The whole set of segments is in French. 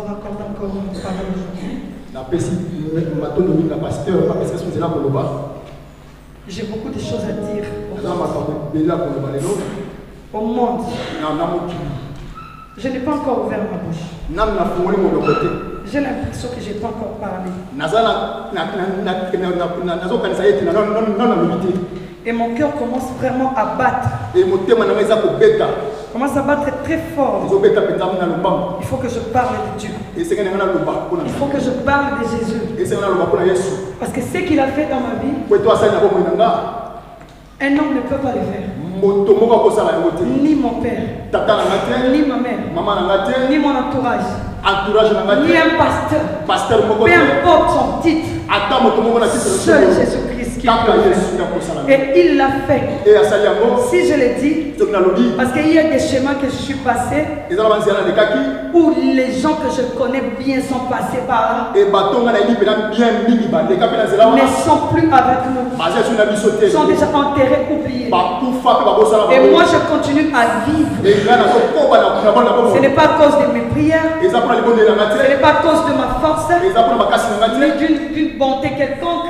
encore une parole aujourd'hui. J'ai beaucoup de choses à dire au monde. Je n'ai pas encore ouvert ma bouche. J'ai l'impression que je n'ai pas encore parlé. Et mon cœur commence vraiment à battre. Commence à battre très fort. Il faut que je parle de Dieu. Il faut que je parle de Jésus. Parce que ce qu'il a fait dans ma vie, un homme ne peut pas le faire. Ni mon père, ni ma mère, ni mon entourage, ni un pasteur. Peu importe son titre. Seul Jésus-Christ qui l'a fait. Et il l'a fait. Si je le dis, parce qu'il y a des chemins que je suis passé où les gens que je connais bien sont passés par là. Ne sont plus avec nous. Sont déjà enterrés, oubliés. Et moi je continue à vivre. Ce n'est pas à cause de mes prières. Ce n'est pas à cause de ma force. Mais d'une bonté quelconque.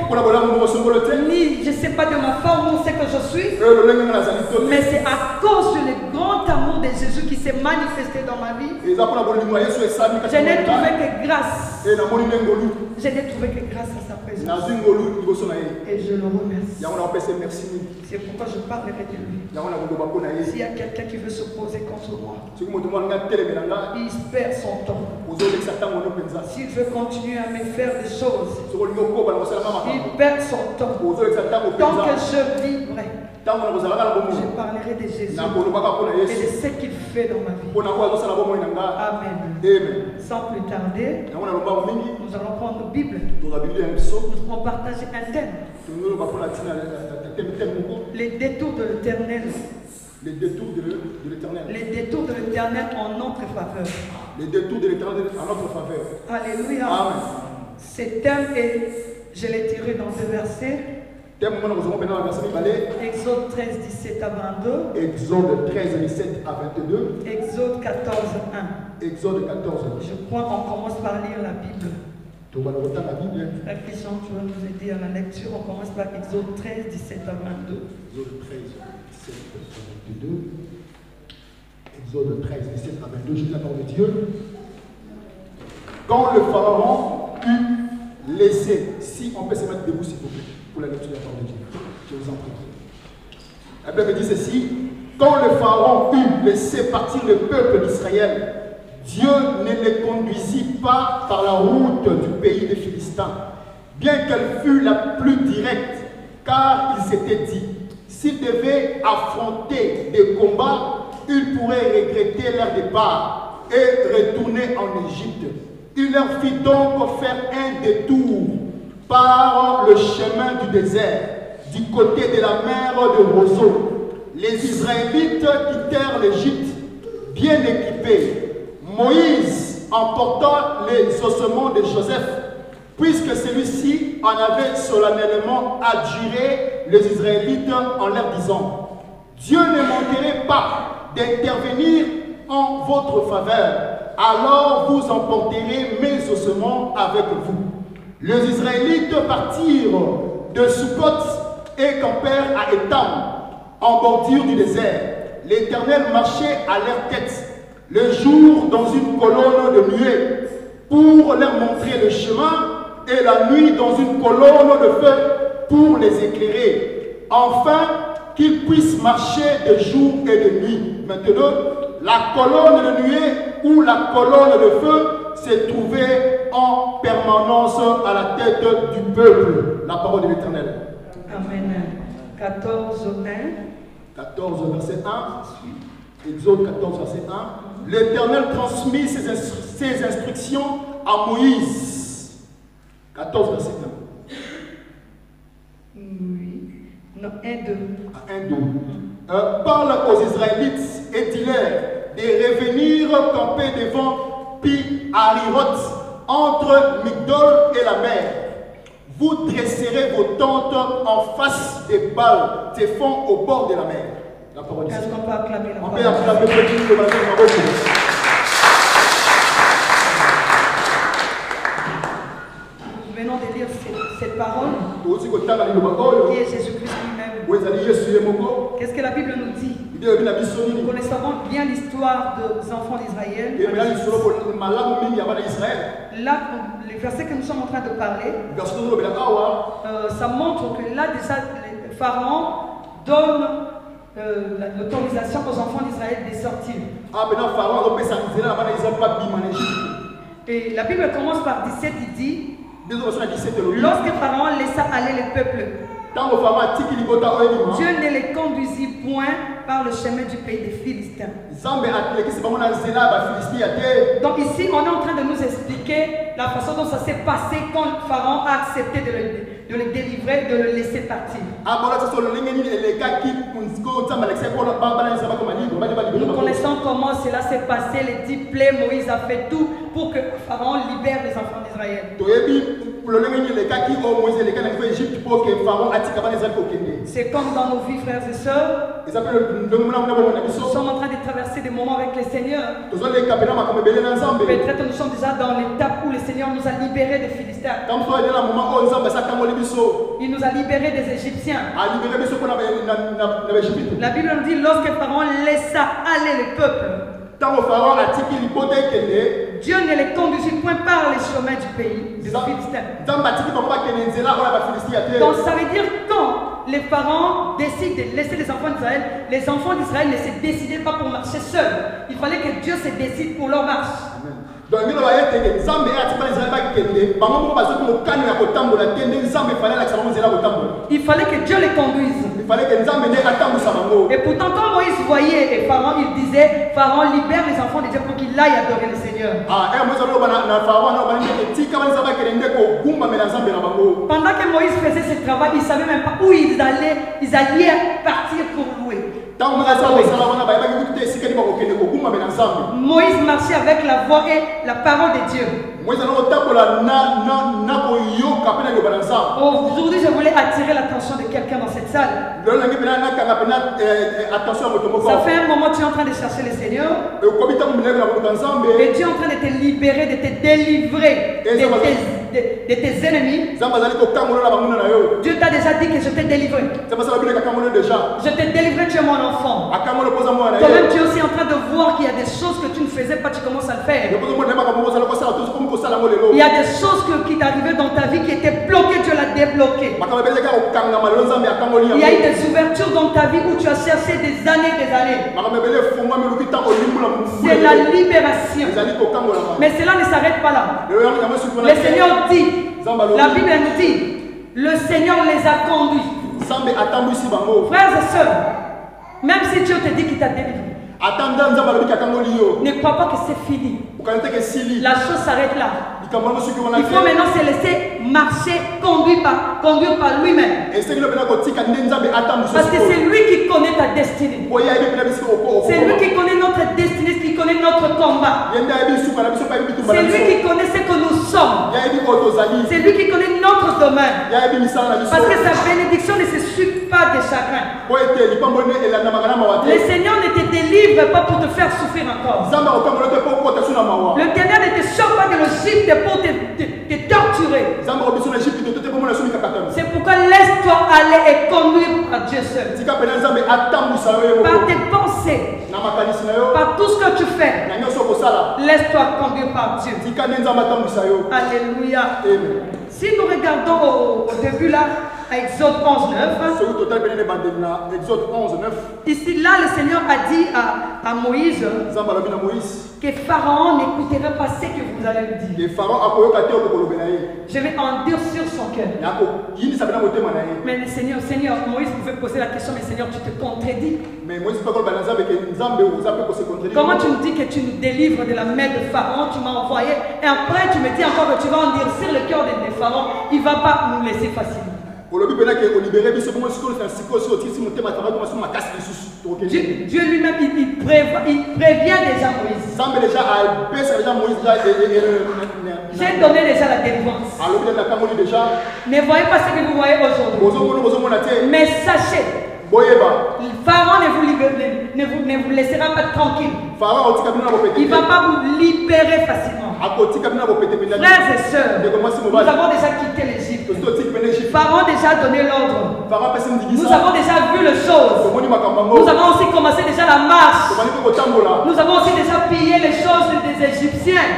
Ni je ne sais pas de ma forme où c'est que je suis. Mais c'est à cause du grand amour de Jésus qui s'est manifesté dans ma vie. Je n'ai trouvé que grâce. Je n'ai trouvé que grâce à sa présence. Et je le remercie. C'est pourquoi je parle de lui. S'il y a quelqu'un qui veut se poser contre moi, il perd son temps. S'il veut continuer à me faire des choses, il perd son temps. Tant que je vivrai, je parlerai de Jésus et de ce qu'il fait dans ma vie. Amen. Sans plus tarder, nous allons prendre la Bible. Nous allons partager un thème. Les détours de l'Éternel. Les détours de l'Éternel. Les détours de l'Éternel en notre faveur. Les détours de l'Éternel en notre faveur. Alléluia. Amen. Ce thème est, je l'ai tiré dans ce verset. Exode 13, 17 à 22. Exode 13, 17 à 22. Exode 14, 1. Exode 14. Je crois qu'on commence par lire la Bible. La question, tu vas nous aider à la lecture. On commence par Exode 13, 17 à 22. Exode 13, 17 à 22. Exode 13, 17 à 22. Je dis la parole de Dieu. Quand le Pharaon eut laissé, si on peut se mettre debout, s'il vous plaît, pour la lecture de la parole de Dieu. Je vous en prie. La Bible dit ceci. Quand le Pharaon eut laissé partir le peuple d'Israël, Dieu ne les conduisit pas par la route du pays des Philistins, bien qu'elle fût la plus directe, car il s'était dit, s'ils devaient affronter des combats, ils pourraient regretter leur départ et retourner en Égypte. Il leur fit donc faire un détour par le chemin du désert, du côté de la mer de Roseau. Les Israélites quittèrent l'Égypte, bien équipés. Moïse emporta les ossements de Joseph, puisque celui-ci en avait solennellement adjuré les Israélites en leur disant, « Dieu ne manquerait pas d'intervenir en votre faveur, alors vous emporterez mes ossements avec vous. » Les Israélites partirent de Sukkot et campèrent à Étam, en bordure du désert. L'Éternel marchait à leur tête, le jour dans une colonne de nuée pour leur montrer le chemin et la nuit dans une colonne de feu pour les éclairer, enfin qu'ils puissent marcher de jour et de nuit. Maintenant, la colonne de nuée ou la colonne de feu se trouvait en permanence à la tête du peuple. La parole de l'Éternel. Amen. 14, 1. 14, verset 1. Exode 14, verset 1. L'Éternel transmit ses instructions à Moïse. 14 verset 1. Oui. Non, 1, 2. Ah, 1, 2. Parle aux Israélites et dis-leur de revenir camper devant Pi Hahiroth, entre Migdol et la mer. Vous dresserez vos tentes en face des balles, des fonds au bord de la mer. La parole de Dieu. On peut acclamer le Dieu de la vie. venons de lire cette parole, qui est Jésus-Christ lui-même. Qu'est-ce que la Bible nous dit? Nous connaissons bien l'histoire des enfants d'Israël. Là, le verset que nous sommes en train de parler, ça montre que là déjà, le Pharaon donne l'autorisation aux enfants d'Israël de sortir. Et la Bible commence par 17, il dit, lorsque Pharaon laissa aller le peuple, Dieu ne les conduisit point par le chemin du pays des Philistins. Donc ici, on est en train de nous expliquer la façon dont ça s'est passé quand Pharaon a accepté de le délivrer, de le laisser partir. Nous connaissons comment cela s'est passé, les 10 plaies, Moïse a fait tout pour que Pharaon libère les enfants d'Israël. C'est comme dans nos vies, frères et sœurs. Nous sommes en train de traverser des moments avec le Seigneur. Peut-être nous sommes déjà dans l'étape où le Seigneur nous a libérés des Philistins. Il nous a libérés des Égyptiens. La Bible nous dit, lorsque Pharaon laissa aller le peuple, Dieu ne les conduisit point par les chemins du pays des Philistins. Donc ça veut dire quand les parents décident de laisser les enfants d'Israël ne se décidaient pas pour marcher seuls. Il fallait que Dieu se décide pour leur marche. Il fallait que Dieu les conduise. Et pourtant, quand Moïse voyait les Pharaon, il disait, Pharaon libère les enfants de Dieu pour qu'ils aillent adorer le Seigneur. Pendant que Moïse faisait ce travail, il ne savait même pas où ils allaient partir pour louer. Moïse marchait avec la voix et la parole de Dieu. Aujourd'hui, je voulais attirer l'attention de quelqu'un dans cette salle. Ça fait un moment que tu es en train de chercher le Seigneur. Et tu es en train de te libérer, de te délivrer de tes ennemis. Dieu t'a déjà dit que je t'ai délivré. Je t'ai délivré, tu es mon enfant. Toi-même, tu es aussi en train de voir qu'il y a des choses que tu ne faisais pas, tu commences à le faire. Il y a des choses qui t'arrivaient dans ta vie qui étaient bloquées, Dieu l'a débloqué. Il y a eu des ouvertures dans ta vie où tu as cherché des années et des années. C'est la libération. Mais cela ne s'arrête pas là. Le Seigneur dit, la Bible nous dit, le Seigneur les a conduits. Frères et sœurs, même si Dieu te dit qu'il t'a délivré, ne crois pas que c'est fini. La chose s'arrête là. Il faut maintenant se laisser marcher, conduire par lui-même. Parce que c'est lui qui connaît ta destinée. C'est lui qui connaît notre destinée, qui connaît notre combat. C'est lui qui connaît ce que nous sommes. C'est lui qui connaît notre domaine. Parce que sa bénédiction ne se suit pas des chagrins. Le Seigneur ne te délivre pas pour te faire souffrir encore. Le Seigneur ne te sort pas de l'Égypte pour te torturer. C'est pourquoi laisse-toi aller et conduire à Dieu seul. Par tes pensées, par tout ce que tu fais, laisse-toi conduire par Dieu. Alléluia. Amen. Si nous regardons au début là, à Exode 11, 9. Ici, là, le Seigneur a dit à Moïse que Pharaon n'écoutera pas ce que vous allez lui dire. Je vais endurcir son cœur. Mais le Seigneur, Moïse pouvait poser la question, mais Seigneur, tu te contredis. Comment tu me dis que tu nous délivres de la main de Pharaon, tu m'as envoyé, et après tu me dis encore que tu vas endurcir le cœur de Pharaon, il ne va pas nous laisser facilement. Dieu lui-même il prévient déjà Moïse. J'ai donné déjà la délivrance. Ne voyez pas ce que vous voyez aujourd'hui. Mais sachez, le Pharaon ne vous laissera pas tranquille. Il ne va pas vous libérer facilement. Frères et sœurs, nous avons déjà quitté déjà donné l'ordre. Nous avons déjà vu les choses. Nous avons aussi commencé déjà la marche. Nous avons aussi déjà pillé les choses des Égyptiens.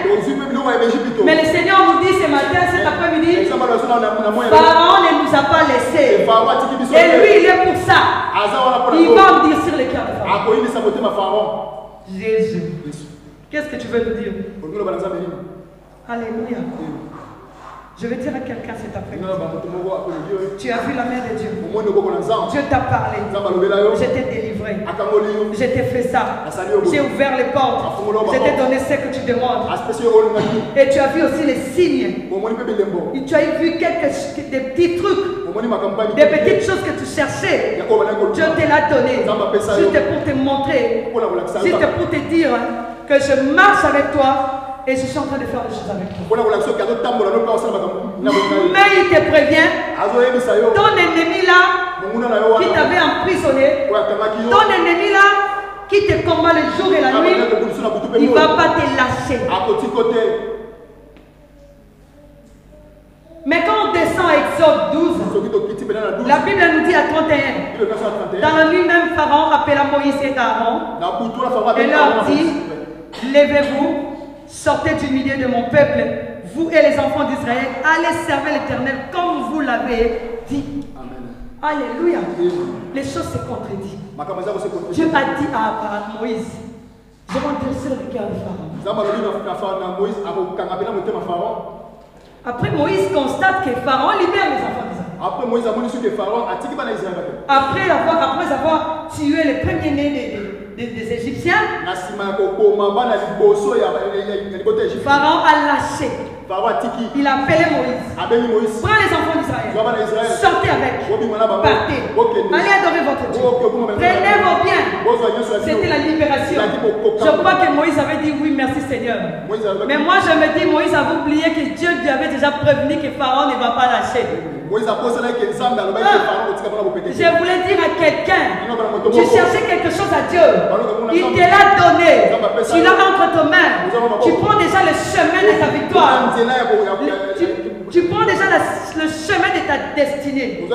Mais le Seigneur nous dit ce matin, cet après-midi, Pharaon ne nous a pas laissés. Et lui, il est pour ça. Il va me dire sur les cœurs. Jésus, qu'est-ce que tu veux nous dire? Alléluia. Je vais dire à quelqu'un cet après-midi. Tu as vu la main de Dieu. Dieu t'a parlé. Je t'ai délivré. Je t'ai fait ça. J'ai ouvert les portes. Je t'ai donné ce que tu demandes. Et tu as vu aussi les signes. Et tu as vu quelques des petits trucs. Des petites choses que tu cherchais. Dieu te l'a donné. C'était pour te montrer. C'était pour te dire que je marche avec toi. Et je suis en train de faire des choses avec toi. Mais il te prévient, ton ennemi là, qui t'avait emprisonné, ton ennemi là, qui te combat le jour et la nuit, il ne va pas te lâcher. Mais quand on descend à Exode 12, la Bible nous dit à 31, dans la nuit même, Pharaon appela Moïse et Aaron, et leur dit, levez-vous, sortez du milieu de mon peuple, vous et les enfants d'Israël, allez servir l'Éternel comme vous l'avez dit. Amen. Alléluia. Les choses se contredisent. Dieu a dit à Moïse, je rentre sur le cœur de Pharaon. Après Moïse constate que Pharaon libère les enfants d'Israël. Après avoir tué les premiers-nés des Égyptiens, Pharaon a lâché. Il a appelé Moïse. Prends les enfants d'Israël. Sortez avec. Partez. Allez adorer votre Dieu. Prenez vos biens. C'était la libération. Je crois que Moïse avait dit oui, merci Seigneur. Mais moi je me dis, Moïse avait oublié que Dieu lui avait déjà prévenu que Pharaon ne va pas lâcher. Je voulais dire à quelqu'un, tu cherchais quelque chose à Dieu, il te l'a donné, tu l'as entre tes mains, tu prends déjà le chemin de ta victoire, tu prends déjà le chemin de ta destinée.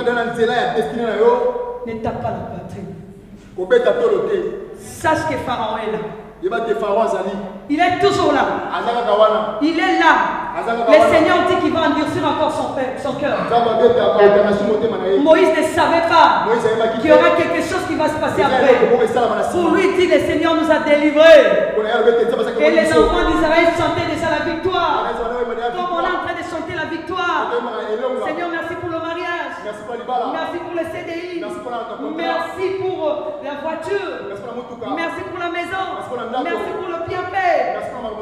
Ne tape pas la poitrine. Sache que Pharaon est là. Il est toujours là. Il est là. Le Seigneur dit qu'il va endurcir encore son cœur. Moïse ne savait pas qu'il y aura quelque chose qui va se passer après. Pour lui dit, le Seigneur nous a délivrés. Et les enfants d'Israël chantaient déjà la victoire. Comme on est en train de chanter la victoire. Seigneur, merci pour le mariage. Merci pour le CDI. Merci pour la voiture. Merci pour la maison. Merci pour le bien-fait.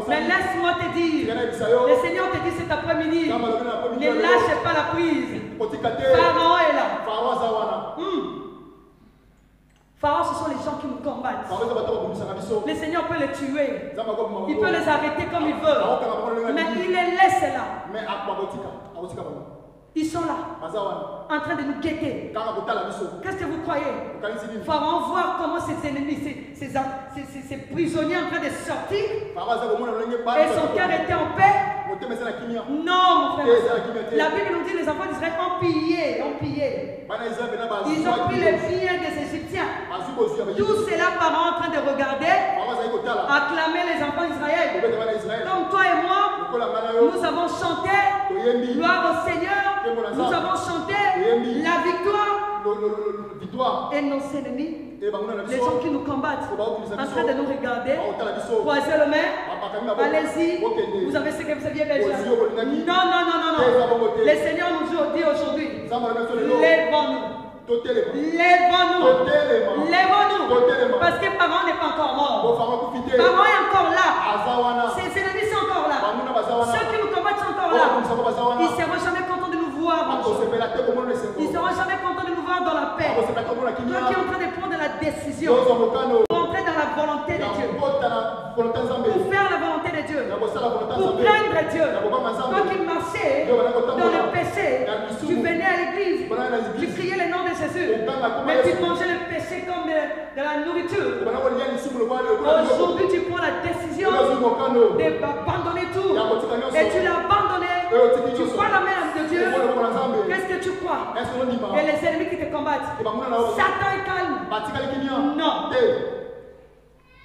Mais laisse-moi te dire, le Seigneur te dit cet après-midi, ne lâche pas la prise. Pharaon est là. Pharaon, ce sont les gens qui nous combattent. Le Seigneur peut les tuer. Il peut les arrêter comme il veut. Mais il les laisse là. Ils sont là, en train de nous guetter. Qu'est-ce que vous croyez? Pharaon voit comment ses ennemis, ses prisonniers en train de sortir. Et son cœur était en paix. Non, mon frère. La Bible nous dit que les enfants d'Israël ont pillé, Ils ont pris les biens des Égyptiens. Tout cela, Pharaon en train de regarder, acclamer les enfants d'Israël. Comme toi et moi, nous avons chanté gloire au Seigneur. Nous avons chanté la victoire. Et nos ennemis, les gens qui nous combattent, en train de nous regarder, croisez le main, allez-y, vous avez ce que vous aviez déjà. Non. Le Seigneur nous dit aujourd'hui, lève-nous. Parce que Pharaon n'est pas encore mort. Pharaon est encore là. Ses ennemis sont encore là. Ceux qui nous combattent sont encore là. Ils ne seront jamais contents de nous voir. Ils ne seront jamais contents de nous voir dans la paix. Toi qui es en train de prendre la décision pour entrer dans la volonté de Dieu, pour faire la volonté de Dieu, pour craindre Dieu. Toi qui marchais dans le péché, tu venais à l'église, tu criais le nom de Jésus, mais tu mangeais le péché comme de la nourriture. Aujourd'hui, tu prends la décision d'abandonner tout, et tu l'as abandonné. tu crois la main de Dieu. Qu'est-ce que tu crois? Et les ennemis qui te combattent, Satan est calme. Non.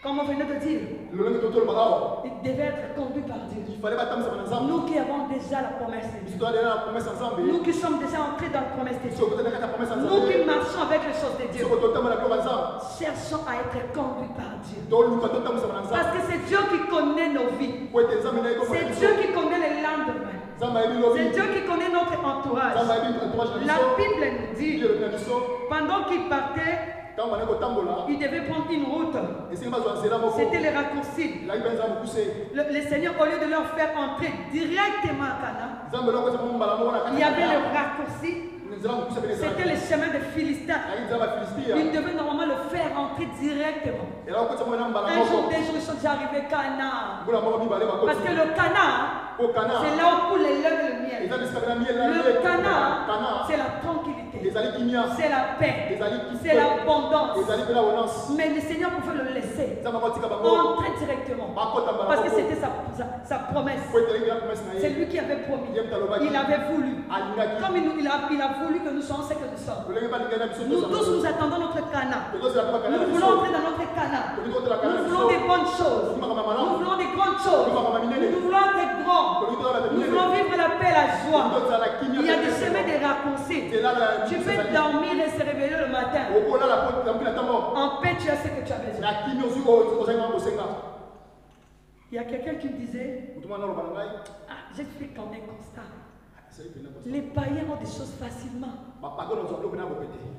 Comme on venait de dire, il devait être conduit par Dieu. Nous qui avons déjà la promesse de Dieu. Nous qui sommes déjà entrés dans la promesse de Dieu. Nous qui marchons avec les choses de Dieu. Cherchons à être conduits par Dieu. Parce que c'est Dieu qui connaît nos vies. C'est Dieu qui connaît les lendemains. C'est Dieu qui connaît notre entourage. La Bible nous dit, pendant qu'il partait, il devait prendre une route. C'était les raccourcis. Le Seigneur, au lieu de leur faire entrer directement à Canaan, il y avait le raccourci. C'était le chemin de Philistin. Il devait normalement le faire entrer directement. Un jour, des jours, ils sont déjà arrivés à Canaan. Parce que le Canaan, c'est là où les lèvres le miel. Le Canaan, c'est la tranquillité, c'est la paix, c'est l'abondance. Mais le Seigneur pouvait le laisser entrer directement. Parce que c'était sa promesse. C'est lui qui avait promis. Il avait voulu. Comme il a voulu que nous soyons ce que nous sommes. Nous tous nous attendons notre Canaan. Nous voulons entrer dans notre Canaan. Nous voulons des bonnes choses. Nous voulons des grandes choses. Nous voulons être grands. Nous voulons vivre la paix, la joie. Il y a des chemins de raccourcis. Tu peux dormir et se réveiller le matin. En paix, tu as ce que tu as besoin. Il y a quelqu'un qui me disait, j'explique quand même constat. Les païens ont des choses facilement.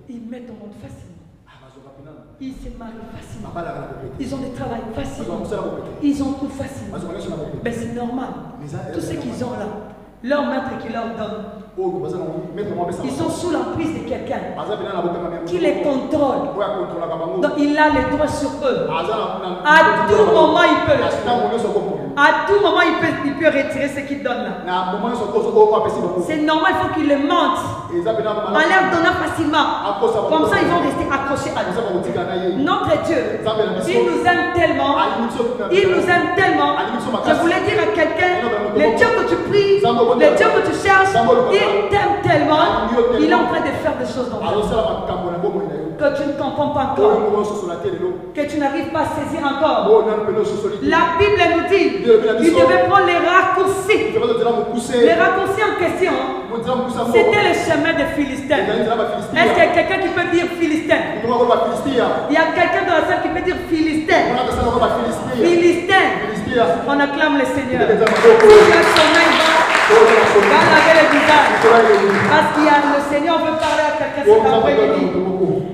Ils mettent au monde facilement. Ils se marient facilement. Ils ont des travails facilement. Ils ont tout facilement. Mais c'est normal. Tout ce qu'ils ont là, leur maître qui leur donne. Ils sont sous l'emprise de quelqu'un qui les contrôle. Donc il a les droits sur eux. À tout moment, il peut les contrôler. À tout moment, il peut retirer ce qu'il donne là. C'est normal, il faut qu'il le mente. En leur donnant facilement. Comme ça, ils vont rester accrochés à nous. Notre Dieu, il nous aime tellement. Il nous aime tellement. Je voulais dire à quelqu'un, le Dieu que tu pries, le Dieu que tu cherches, il t'aime tellement. Il est en train de faire des choses dans ta vie que tu ne comprends pas encore, que tu n'arrives pas à saisir encore. La Bible nous dit, il devait prendre les raccourcis. Les raccourcis en question, c'était le chemin des Philistins. Est-ce qu'il y a quelqu'un qui peut dire Philistin? Il y a quelqu'un dans la salle qui peut dire Philistin? Philistin. On acclame le Seigneur. Va laver les visages. Parce qu'il y a le Seigneur veut parler à quelqu'un cet après-midi.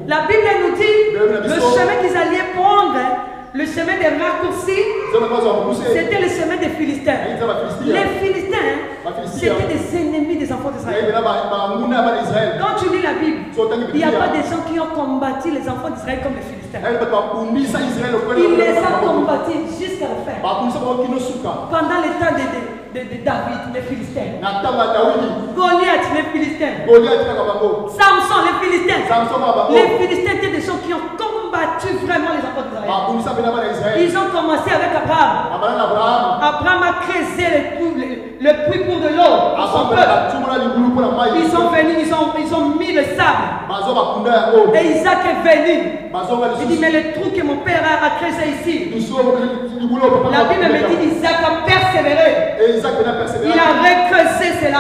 La Bible nous dit le chemin qu'ils allaient prendre, le chemin des raccourcis, c'était le chemin des Philistins. Les Philistins, c'était des ennemis des enfants d'Israël. Quand tu lis la Bible, il n'y a pas des gens qui ont combattu les enfants d'Israël comme les Philistins. Il les a combattus jusqu'à la fin. Pendant les temps des David, les Philistins. Goliath, les Philistins. Samson, les Philistins. Les Philistins étaient des gens qui ont combattu vraiment les enfants d'Israël. Ils ont commencé avec Abraham. Abraham a creusé le puits pour de l'eau. Ils sont venus, ils ont mis le sable. Et Isaac est venu. Il dit, mais le trou que mon père a creusé ici. La Bible me dit, Isaac a persévéré. Il a recreusé cela.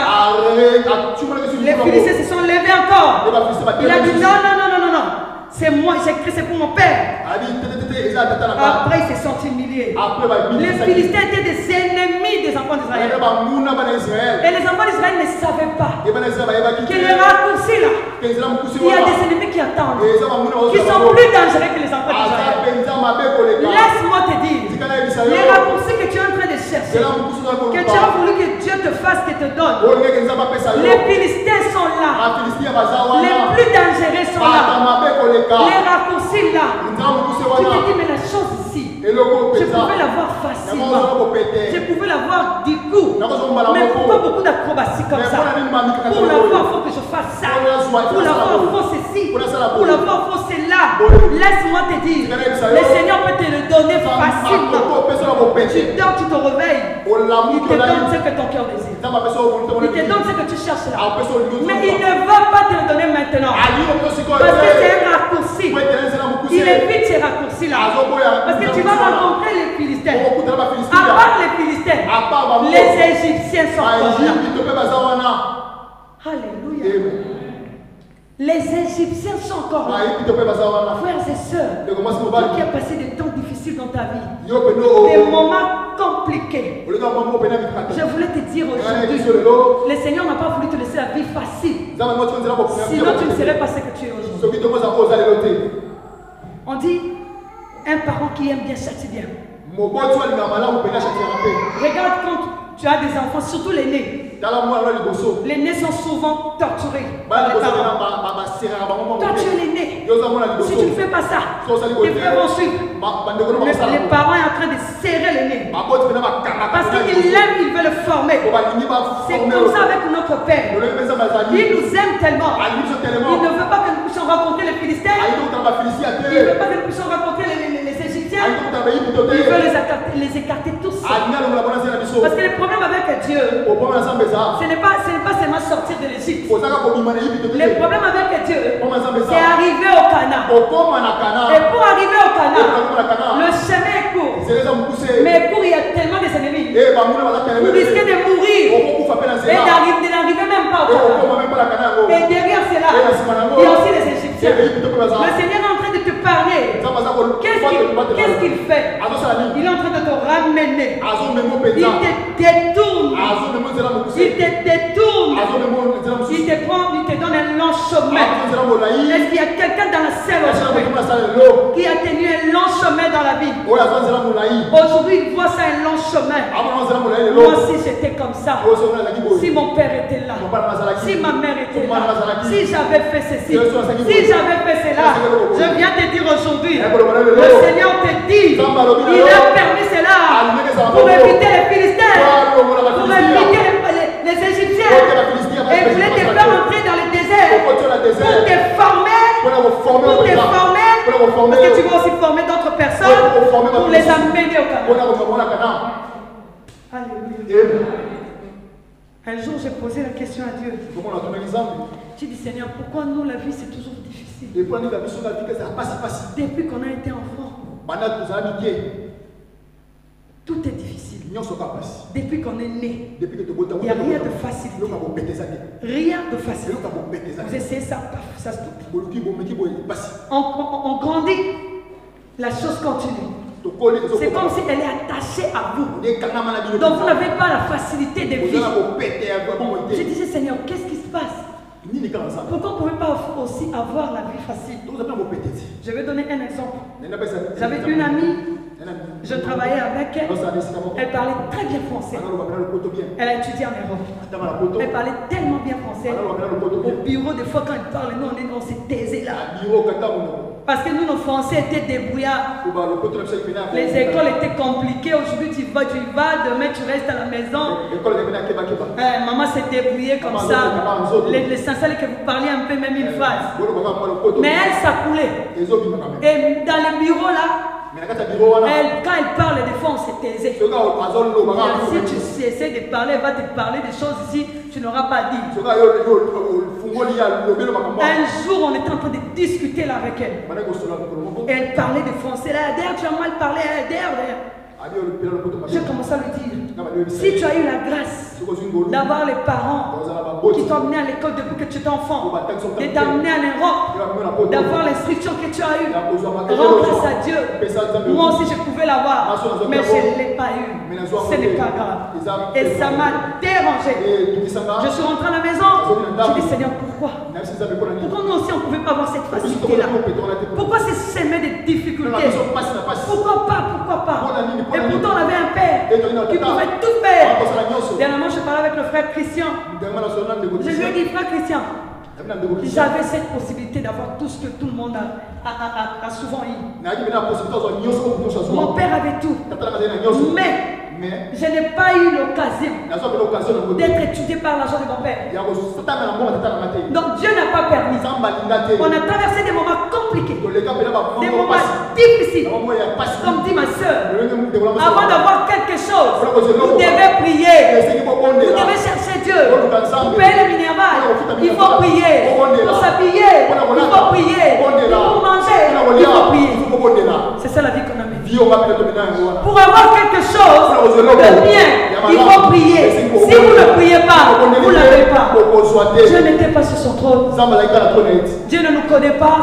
Les Philistins se sont levés encore. Il a dit non. C'est moi, j'ai créé, c'est pour mon père. Après, ils se sont humiliés. Les Philistins étaient des ennemis des enfants d'Israël. Et les enfants d'Israël ne savaient pas que les raccourcis là, il y a des ennemis qui attendent, qui sont plus dangereux que les enfants d'Israël. Laisse-moi te dire, les raccourcis que tu es en train de chercher, que tu as voulu que Dieu te fasse, que te donne, les Philistins sont là. Les plus dangereux sont là. Les raccourcis là. Tu te dis, mais la chose ici, je pouvais l'avoir facilement. Je pouvais l'avoir du coup. Mais pourquoi beaucoup d'acrobatie comme ça? Pour l'avoir, il faut que je fasse ça. Pour l'avoir, il faut ceci. Pour l'avoir, il faut cela. Laisse-moi te dire, le Seigneur peut te le donner facilement. Tu dors, tu te réveilles. Il te donne ce que ton cœur désire. Il te donne ce que tu cherches là. Mais il ne va pas te le donner maintenant. Parce que c'est un raccourci. Il évite ces raccourcis là. Parce que tu vas rencontrer les Philistins. À part les Philistins, les Égyptiens sont encore là. Alléluia. Les Égyptiens sont encore là. Frères et sœurs, toi qui as passé des temps difficiles dans ta vie, des moments compliqués, je voulais te dire aujourd'hui, le Seigneur n'a pas voulu te laisser la vie facile. Sinon tu ne serais pas ce que tu es aujourd'hui. On dit, un parent qui aime bien châtie bien. Regarde quand tu as des enfants, surtout les nés. Les nés sont souvent torturés. Toi tu es l'aîné. Si tu ne fais pas ça, tes frères vont suivre. Les parents sont en train de serrer l'aîné. Parce qu'il l'aime, il veut le former. C'est comme ça avec notre père. Il nous aime tellement. Il ne veut pas que nous puissions rencontrer les Philistins. Il ne veut pas que nous puissions rencontrer les Égyptiens. Il veut les écarter tous. Parce que le problème avec Dieu, ce n'est pas seulement sortir de l'Égypte. Le problème avec Dieu, c'est arriver au Canaan. Et pour arriver au Canaan, le chemin est court. Mais pour il y a tellement des ennemis. Vous risquez de mourir et d'arriver même pas au Canaan. Et derrière cela, il y a aussi les Égyptiens. Le Seigneur est en train de te parler. Qu'est-ce qu'il fait? Il est en train de te ramener. Il te détourne. Il te détourne. Il te prend, il te donne un long chemin. Est-ce qu'il y a quelqu'un dans la salle aujourd'hui qui a tenu un long chemin dans la vie? Aujourd'hui, il voit ça un long chemin. Moi, si j'étais comme ça, si mon père était là, si ma mère était là, si j'avais fait ceci, si j'avais fait cela, je viens te dire aujourd'hui, le Seigneur te dit, il a permis cela pour éviter les Philistins, pour éviter les Égyptiens. Et il voulait te faire entrer dans le désert pour te former, parce que tu vas aussi former d'autres personnes pour les amener au Canaan. Alléluia. Un jour, j'ai posé la question à Dieu. J'ai dit, Seigneur, pourquoi nous, la vie, c'est toujours difficile? Depuis qu'on a été enfant, tout est difficile. Depuis qu'on est né, il n'y a rien de facile. Rien de facile. Vous essayez ça, ça se trouve. On grandit, la chose continue. C'est comme si elle est attachée à vous. Donc vous n'avez pas la facilité de vivre. Je disais, Seigneur, qu'est-ce qui se passe? Pourquoi on ne pouvait pas aussi avoir la vie facile? Je vais donner un exemple. J'avais une amie, je travaillais avec elle. Elle parlait très bien français. Elle a étudié en Europe. Elle parlait tellement bien français. Au bureau, des fois, quand elle parle, nous, on s'est taisés là. Parce que nous, nos Français étaient débrouillards. Les écoles étaient compliquées. Aujourd'hui, tu y vas, demain, tu restes à la maison. Maman s'est débrouillée comme ça. L'essentiel est que vous parliez un peu, même une phrase. Mais elle, ça coulait. Et dans le bureau, là, quand elle parle, des fois, on s'est taisé. Si tu essaies de parler, elle va te parler des choses ici, tu n'auras pas dit. Un jour, on était en train de discuter là avec elle. Elle parlait de français. Là, d'ailleurs, tu as mal parlé. J'ai commencé à lui dire, si tu as eu la grâce d'avoir les parents qui t'ont amené à l'école depuis que tu étais enfant, de t'amener en Europe, d'avoir l'instruction que tu as eue, rends grâce à Dieu. Moi aussi je pouvais l'avoir, mais je ne l'ai pas eu. Ce n'est pas grave. Et ça m'a dérangé. Je suis rentré à la maison, je dis Seigneur, pourquoi? Pourquoi nous aussi on ne pouvait pas avoir cette facilité-là? Pourquoi c'est semé de difficultés? Pourquoi pas? Pourquoi pas? Et pourtant on avait un père qui pouvait tout faire. Dernièrement je parlais avec le frère Christian. Je lui ai dit, frère Christian, j'avais cette possibilité d'avoir tout ce que tout le monde a souvent eu. Mon père avait tout. Mais je n'ai pas eu l'occasion d'être étudié par l'argent de mon père. Donc Dieu n'a pas permis. On a traversé des moments compliqués, des moments difficiles. Comme dit ma soeur, avant d'avoir quelque chose, vous devez prier, vous devez chercher Dieu. Pour payer le minimal, il faut prier. Pour s'habiller, il faut prier. Pour manger, il faut prier. C'est ça la vie qu'on a mis. Pour avoir quelque chose de bien, il faut prier. Si vous ne priez pas, vous ne l'avez pas. Dieu n'était pas sur son trône. Dieu ne nous connaît pas.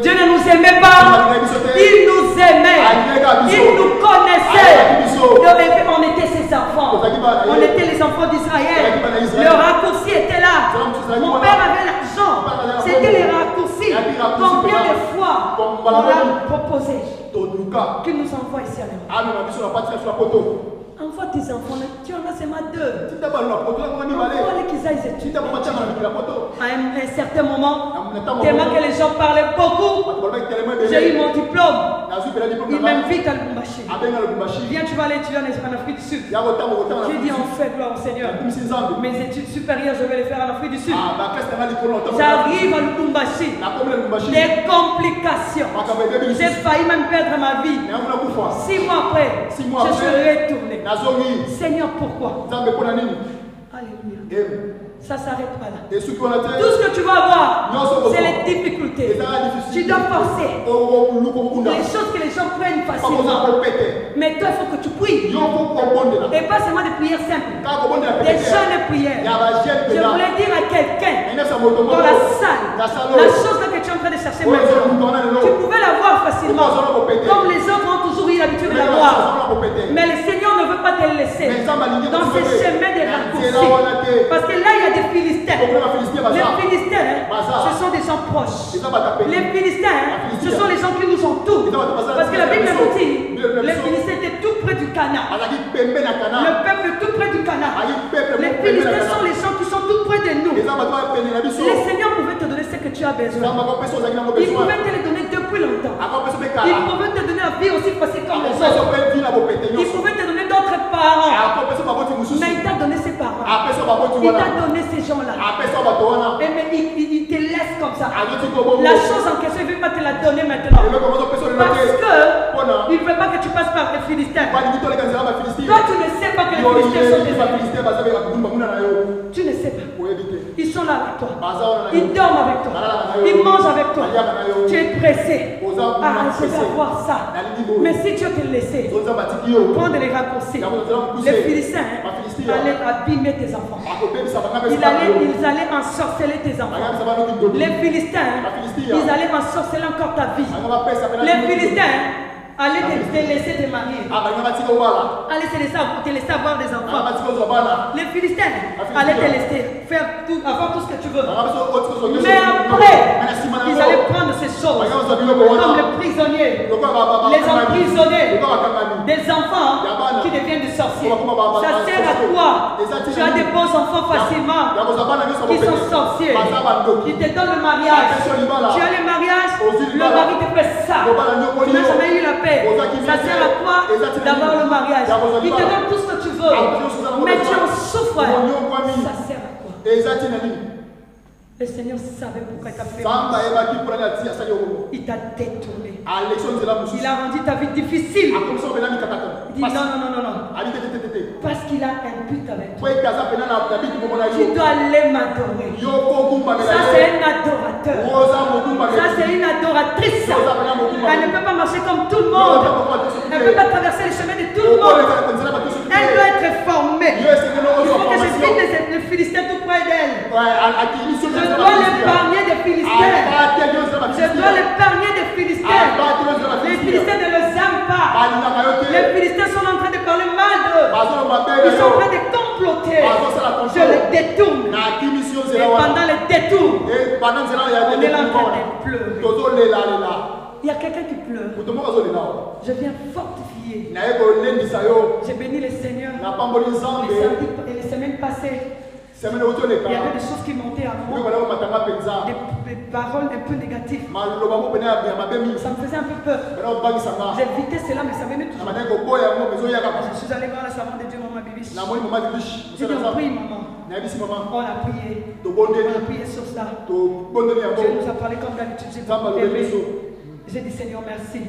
Dieu ne nous aimait pas. Il nous aimait. Il nous connaissait. On était ses enfants. On était les enfants d'Israël. Le raccourci était là. Mon père avait l'argent. C'était les raccourcis. Combien de fois on a proposé qu'il nous envoie ici à l'heure. Envoie tes enfants, tu en as seulement deux. Envoie-les qu'ils aillent étudier. À un certain moment, tellement que les gens parlaient beaucoup, j'ai eu mon diplôme. Ils m'invitent à Lubumbashi. Viens, tu vas aller étudier en Afrique du Sud. J'ai dit, en fait, gloire au Seigneur. Mes études supérieures, je vais les faire en Afrique du Sud. J'arrive à Lubumbashi. Des complications. J'ai failli même perdre ma vie. 6 mois après, je suis retourné. Seigneur, pourquoi? Alléluia. Ça ne s'arrête pas là. Tout ce que tu vas avoir, c'est les difficultés. Tu dois forcer. Les choses que les gens prennent facilement. Mais toi, il faut que tu pries. Et pas seulement des prières simples. Des jeunes prières. Je voulais dire à quelqu'un dans la salle, la chose que tu es en train de chercher maintenant, tu pouvais l'avoir facilement. Comme les autres ont toujours eu l'habitude de l'avoir. Mais le Seigneur ne veut pas te laisser dans ce chemin des raccourcis. Parce que là, il y a des Philistins. Les Philistins, ce sont des gens proches. Les Philistins, ce sont les gens qui nous entourent. Parce que la Bible nous dit, les Philistins étaient tout près du Cana. Le peuple tout près du Cana. Les Philistins sont les gens qui sont tout près de nous. Le Seigneur pouvait te donner ce que tu as besoin. Il pouvait te le donner depuis longtemps. Il pouvait te donner la vie aussi facile comme les autres. Il pouvait te donner d'autres parents. Mais il t'a donné ses parents. Il t'a donné ces gens-là. Mais il te laisse comme ça. La chose en question, il ne veut pas te la donner maintenant. Parce que il ne veut pas que tu passes par les Philistins. Toi, tu ne sais pas que les Philistins sont des amis. Tu ne sais pas. Ils sont là avec toi. Ils dorment avec toi. Ils mangent avec toi. Tu es pressé. Ah, je vais avoir ça. Mais si tu te laissé prendre les raccourcis, les Philistins allaient abîmer tes enfants. Ils allaient ensorceler tes enfants. Les Philistins, ils allaient ensorceler encore ta vie. Les Philistins allez te laisser te marier. Allez te laisser avoir des enfants. Les Philistins, allez te laisser faire tout, avoir tout ce que tu veux. Mais après, ils allaient prendre ces choses comme les prisonniers, les emprisonnés, des enfants qui deviennent des sorciers. Ça sert à quoi? Tu as des beaux enfants facilement qui sont sorciers. Ils te donnent le mariage. Tu as le mariage, le mari te fait ça. Tu n'as jamais eu la paix. Ça sert à quoi d'avoir le mariage? Il te donne tout ce que tu veux, mais tu en souffres. Ça sert à quoi? Le Seigneur savait pourquoi il t'a fait. Il t'a détourné. Il a rendu ta vie difficile. Il dit non, non, non, non. Parce qu'il a un but avec toi. Tu dois aller m'adorer. Ça, c'est un adorateur. Ça, c'est une adoratrice. Elle ne peut pas marcher comme tout le monde. Elle ne peut pas traverser les chemins de tout le monde. Elle doit être formée. Il faut que j'évite les Philistins tout près d'elle. Je dois l'épargner des Philistins. Je dois l'épargner des Philistins. Les Philistins ne le aiment pas. Les Philistins sont en train de parler mal d'eux. Ils sont en train de comploter. Je les détourne. Et pendant le détour, on est là en train de pleurer. Il y a quelqu'un qui pleure. Je viens fortifier. J'ai béni le Seigneur. Les semaines passées, il y avait des choses qui montaient à moi, des paroles un peu négatives. Ça me faisait un peu peur. J'évitais cela, mais ça venait toujours. Je suis allé voir la servante de Dieu, maman Bibiche. J'ai dit, on prie, maman. On a prié. Sur ça. Dieu nous a parlé comme d'habitude. J'ai dit Seigneur merci.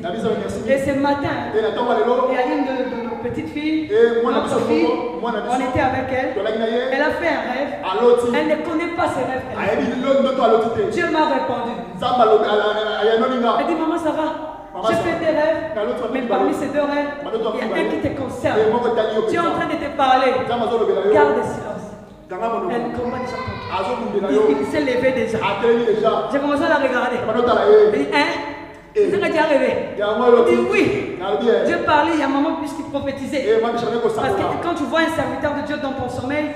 Et ce matin, il y a une de nos petites filles, notre fille, on était avec elle. Elle a fait un rêve. Elle ne connaît pas ses rêves. Dieu m'a répondu. Elle dit maman ça va. J'ai fait des rêves, mais parmi ces deux rêves, il y a un qui te concerne. Tu es en train de te parler. Garde le silence. Elle ne comprend pas. Il s'est levé déjà. J'ai commencé à la regarder. Elle dit hein? C'est ce que tu as rêvé. Il dit oui. Dieu parlait il y a un moment puisqu'il prophétisait. Parce que quand tu vois un serviteur de Dieu dans ton sommeil,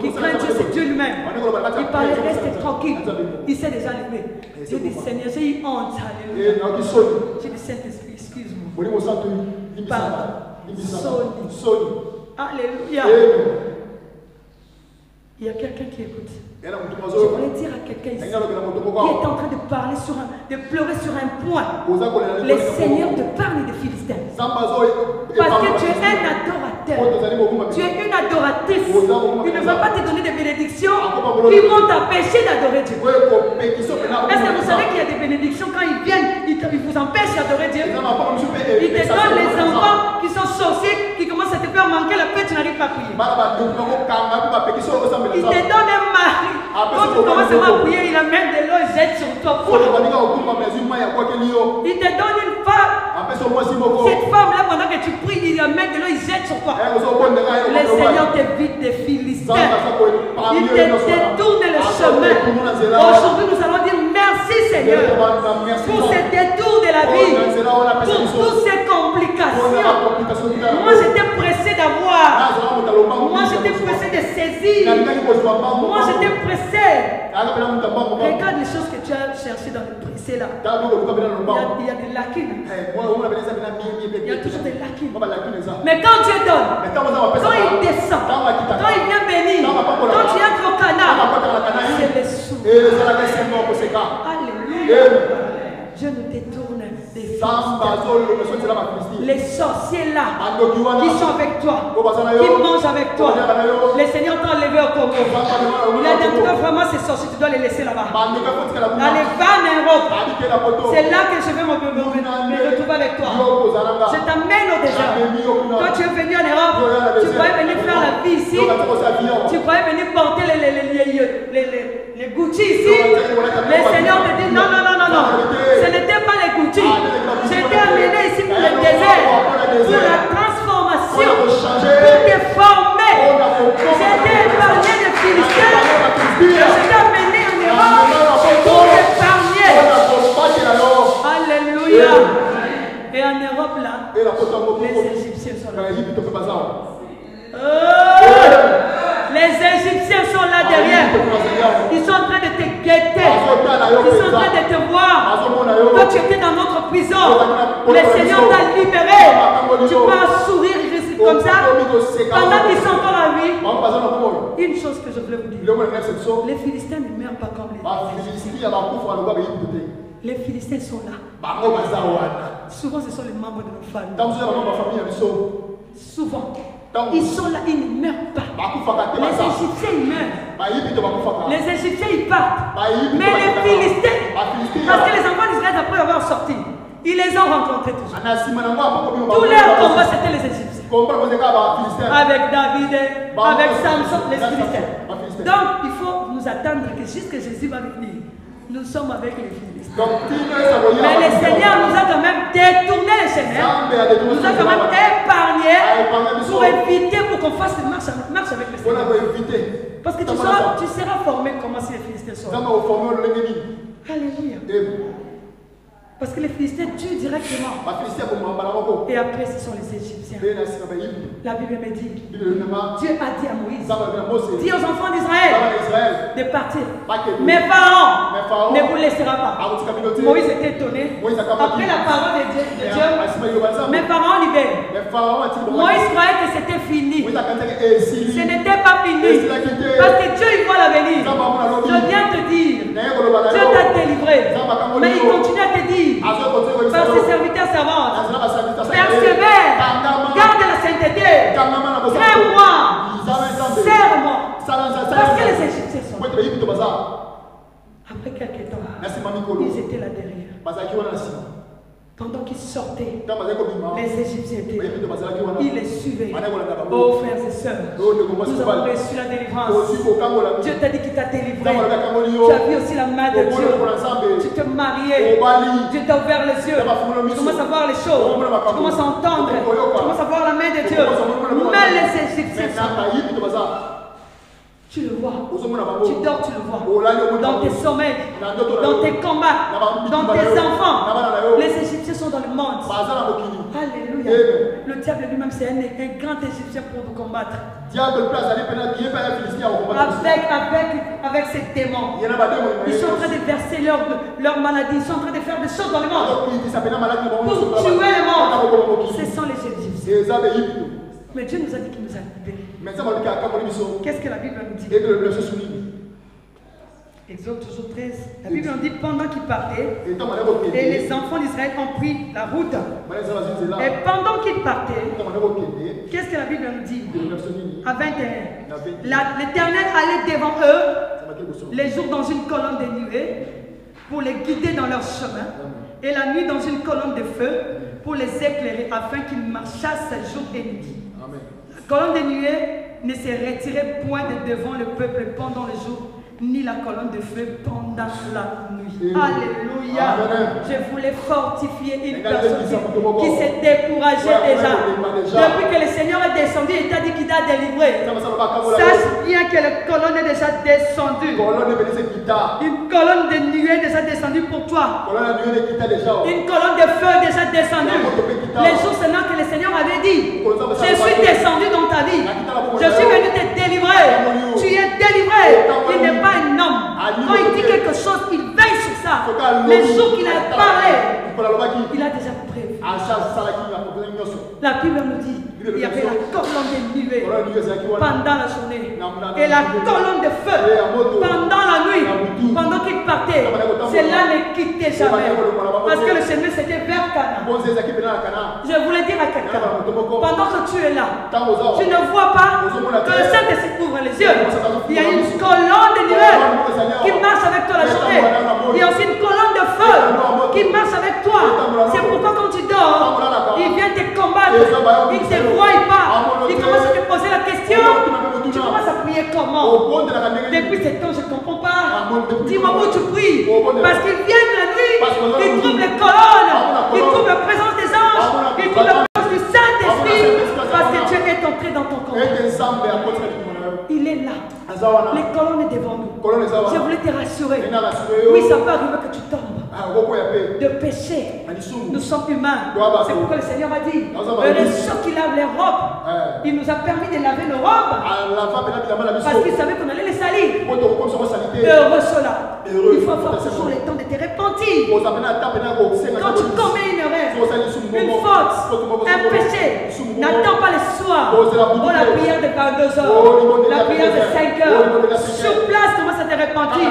qui craint Dieu, c'est Dieu lui-même. Il parlait, reste tranquille. Il s'est déjà levé. J'ai dit Seigneur, j'ai eu honte. J'ai dit Saint-Esprit, excuse-moi. Pardon. Alléluia. Il y a quelqu'un qui écoute. Je voulais dire à quelqu'un ici qui est en train de parler sur de pleurer sur un point. Le Seigneur te parle des Philistins. Parce que tu es un adorateur. Tu es une adoratrice. Il ne va pas te donner des bénédictions qui vont t'empêcher d'adorer Dieu. Est-ce que vous savez qu'il y a des bénédictions quand ils viennent, ils vous empêchent d'adorer Dieu? Ils te donnent les enfants qui sont sorciers, qui commencent à te faire manquer la paix, tu n'arrives pas à prier. Ils te donnent un mari. Quand tu commences à prier, il amène de l'eau et jette sur toi. Il te donne une femme. Cette femme-là, pendant que tu pries, il amène de l'eau et jette sur toi. Le Seigneur t'évite des Philistins. Il te détourne le chemin. Aujourd'hui, nous allons dire merci Seigneur pour ce détour de la vie, pour toutes ces complications. Moi, j'étais pressé d'avoir. Moi, j'étais pressé de saisir. Moi, j'étais pressé. Regarde les choses que tu as cherchées dans le pressé là. Il y a des lacunes. Il y a toujours des lacunes. Mais quand Dieu donne, quand il descend, quand il vient bénir, quand tu as ton canard, c'est le sou. Alléluia. Dieu nous détourne des choses. Les sorciers là, qui sont avec toi, qui mangent avec toi, le Seigneur t'a enlevé au Congo. Il a dit vraiment ces sorciers, tu dois les laisser là-bas. Allez, va en Europe. C'est là que je vais me retrouver avec toi. Je t'amène au désert. Quand tu es venu en Europe, tu pourrais venir faire la vie ici. Tu pourrais venir porter les Gucci ici. Le Seigneur te dit non. Ce n'était pas les Gucci. J'étais amené ici pour le désert, pour la transformation, pour te former. J'étais épargné des Philistins. J'étais amené en Europe pour épargner. Alléluia. Et en Europe là, les Égyptiens sont là. Les Égyptiens sont là derrière. Ils sont en train de te guetter. Ils sont en train de te voir. Quand tu étais dans notre prison, le Seigneur t'a libéré. Tu peux sourire comme ça. Pendant qu'ils sont dans la vie, une chose que je voulais vous dire. Les Philistins ne meurent pas comme les Égyptiens. Les Philistins sont là. Souvent, ce sont les membres de nos familles. Souvent. Ils sont là, ils ne meurent pas. Les Égyptiens, ils meurent. Les Égyptiens, ils partent. Mais les Philistins, parce que les enfants d'Israël, après avoir sorti, ils les ont rencontrés toujours. Tous leurs combats, c'était les Égyptiens. Avec David, avec Samson, les Philistins. Donc, il faut nous attendre que jusqu'à Jésus va venir. Nous sommes avec les Philistins. Mais le Seigneur nous a quand même détourné le chemin. Nous a quand même épargné pour éviter, pour qu'on fasse une marche avec le Seigneur. Parce que tu seras formé comment si les Philistins sont. Alléluia. Parce que les Philistins tuent directement. Et après, ce sont les Égyptiens. La Bible me dit, Dieu a dit à Moïse, dis aux enfants d'Israël de partir. Mais Pharaon ne vous laissera pas. Moïse était étonné. Après la parole de Dieu, mais Pharaon libère. Moïse croyait que c'était fini. Ce n'était pas fini. Parce que Dieu, il voit l'avenir. Je viens te dire, Dieu t'a délivré. Mais il continue à te dire, par ses serviteurs servantes, persévère, garde la sainteté, crée-moi, serre-moi. Après quelques temps, ils étaient là derrière. Pendant qu'ils sortaient, les Égyptiens étaient là. Ils les suivaient. Oh frères et sœurs, nous avons reçu la délivrance. Dieu t'a dit qu'il t'a délivré. Tu as vu aussi la main de Dieu. Tu t'es marié. Dieu t'a ouvert les yeux. Tu commences à voir les choses. Tu commences à entendre. Tu commences à voir la main de Dieu. Même les Égyptiens sont là. Tu le vois, tu dors, tu le vois, dans tes sommeils, dans tes combats, dans tes enfants. Les Égyptiens sont dans le monde. Alléluia. Le diable lui-même, c'est un grand Égyptien pour vous combattre. Avec ces démons, ils sont en train de verser leur maladie, ils sont en train de faire des choses dans le monde. Pour tuer le monde, ce sont les Égyptiens. Mais Dieu nous a dit qu'il nous a libérés. Qu'est-ce que la Bible nous dit? Exode toujours 13. La Bible nous dit pendant qu'ils partaient, et les enfants d'Israël ont pris la route. Et pendant qu'ils partaient, qu'est-ce que la Bible nous dit? À 21. L'Éternel allait devant eux, les jours dans une colonne de nuée, pour les guider dans leur chemin, et la nuit dans une colonne de feu, pour les éclairer, afin qu'ils marchassent jour et nuit. Amen. La colonne de nuée ne se retirait point de devant le peuple pendant le jour, ni la colonne de feu pendant la nuit. Alléluia. Amen. Je voulais fortifier une personne qui s'est découragée déjà. Depuis que le Seigneur est descendu, il t'a dit qu'il t'a délivré. Sache bien que la colonne est déjà descendue. Une colonne de nuée déjà descendue pour toi. Une colonne de feu déjà descendue. Les jours seulement que le Seigneur avait dit, je suis descendu dans ta vie. Je suis venu te délivrer. Tu es délivré. Il n'est pas un homme. Quand il dit quelque chose, il veille sur ça. Les jours qu'il a parlé, il a déjà prévu. La Bible nous dit, il y avait la colonne de nuée pendant la journée et la colonne de feu pendant la nuit. Pendant qu'il partait, cela ne quittait jamais. Parce que le chemin c'était vers Cana. Je voulais dire à quelqu'un, pendant que tu es là, tu ne vois pas que le Saint-Esprit ouvre les yeux. Il y a une colonne de nuée qui marche avec toi la journée. Il y a aussi une colonne de feu qui marche avec toi. C'est pourquoi quand tu dors, il vient te combattre. Il ne te voit pas. Il commence à te poser la question. Tu commences à prier comment? Depuis ce temps, je ne comprends pas. Dis-moi où tu pries. Parce qu'ils viennent la nuit. Ils trouvent les colonnes. Ils trouvent la présence des anges. Ils trouvent la présence du Saint-Esprit. Parce que Dieu est entré dans ton corps. Il est là. Les colonnes sont devant nous. Je voulais te rassurer. Oui, ça peut arriver que tu tombes de péché. Nous sommes humains. C'est pourquoi le Seigneur a dit, le sang qui lave les robes, il nous a permis de laver nos robes parce qu'il savait qu'on allait les salir. Heureux cela. Il faut avoir toujours le temps de te repentir. Quand tu commets une erreur, une faute, un péché, n'attends pas le soir. Oh, la prière de 22 heures, la prière de 5 heures. Sur place, commence à te repentir.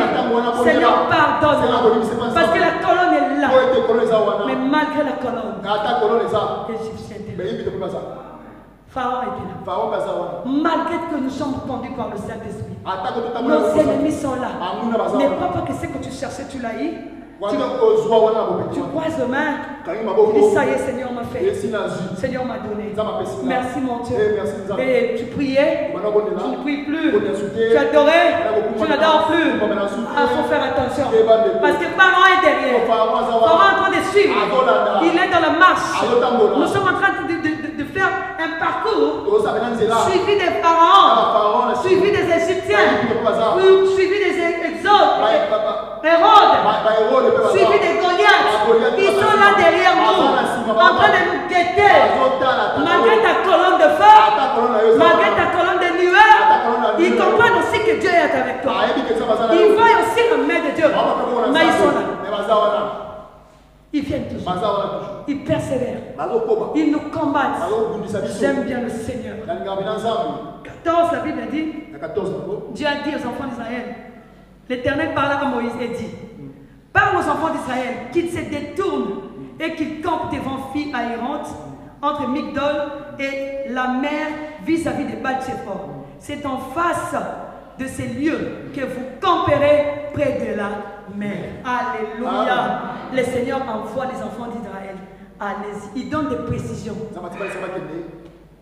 Seigneur, pardonne. Parce que la colonne est là. Mais malgré la colonne, l'Égyptien était là. Pharaon était là. Malgré que nous sommes conduits par le Saint-Esprit, nos ennemis sont là. Mais pas que ce que tu cherchais, tu l'as eu. Tu croises le main. Et ça y est, Seigneur m'a fait. Seigneur m'a donné. Merci mon Dieu. Et tu priais, tu ne pries plus. Tu adorais, tu n'adores plus. Il faut faire attention. Parce que Pharaon est derrière. Pharaon est en train de suivre. Il est dans la marche. Nous sommes en train de faire un parcours suivi des pharaons, suivi des Égyptiens, suivi des exodes. Hérode, suivi des Goliaths, ils sont là derrière nous, en train de nous guetter. Malgré ta colonne de feu, malgré ta colonne de nuée, ils comprennent aussi que Dieu est avec toi. Ils voient aussi la main de Dieu, mais ils sont là. Ils viennent toujours, ils persévèrent, ils nous combattent. J'aime bien le Seigneur. 14, la Bible dit, Dieu a dit aux enfants d'Israël, l'Éternel parla à Moïse et dit, parle aux enfants d'Israël qu'ils se détournent et qu'ils campent devant filles aérantes entre Migdol et la mer vis-à-vis de Baal-Tchephor. C'est en face de ces lieux que vous camperez près de la mer. Alléluia. Amen. Le Seigneur envoie les enfants d'Israël. Allez-y. Il donne des précisions.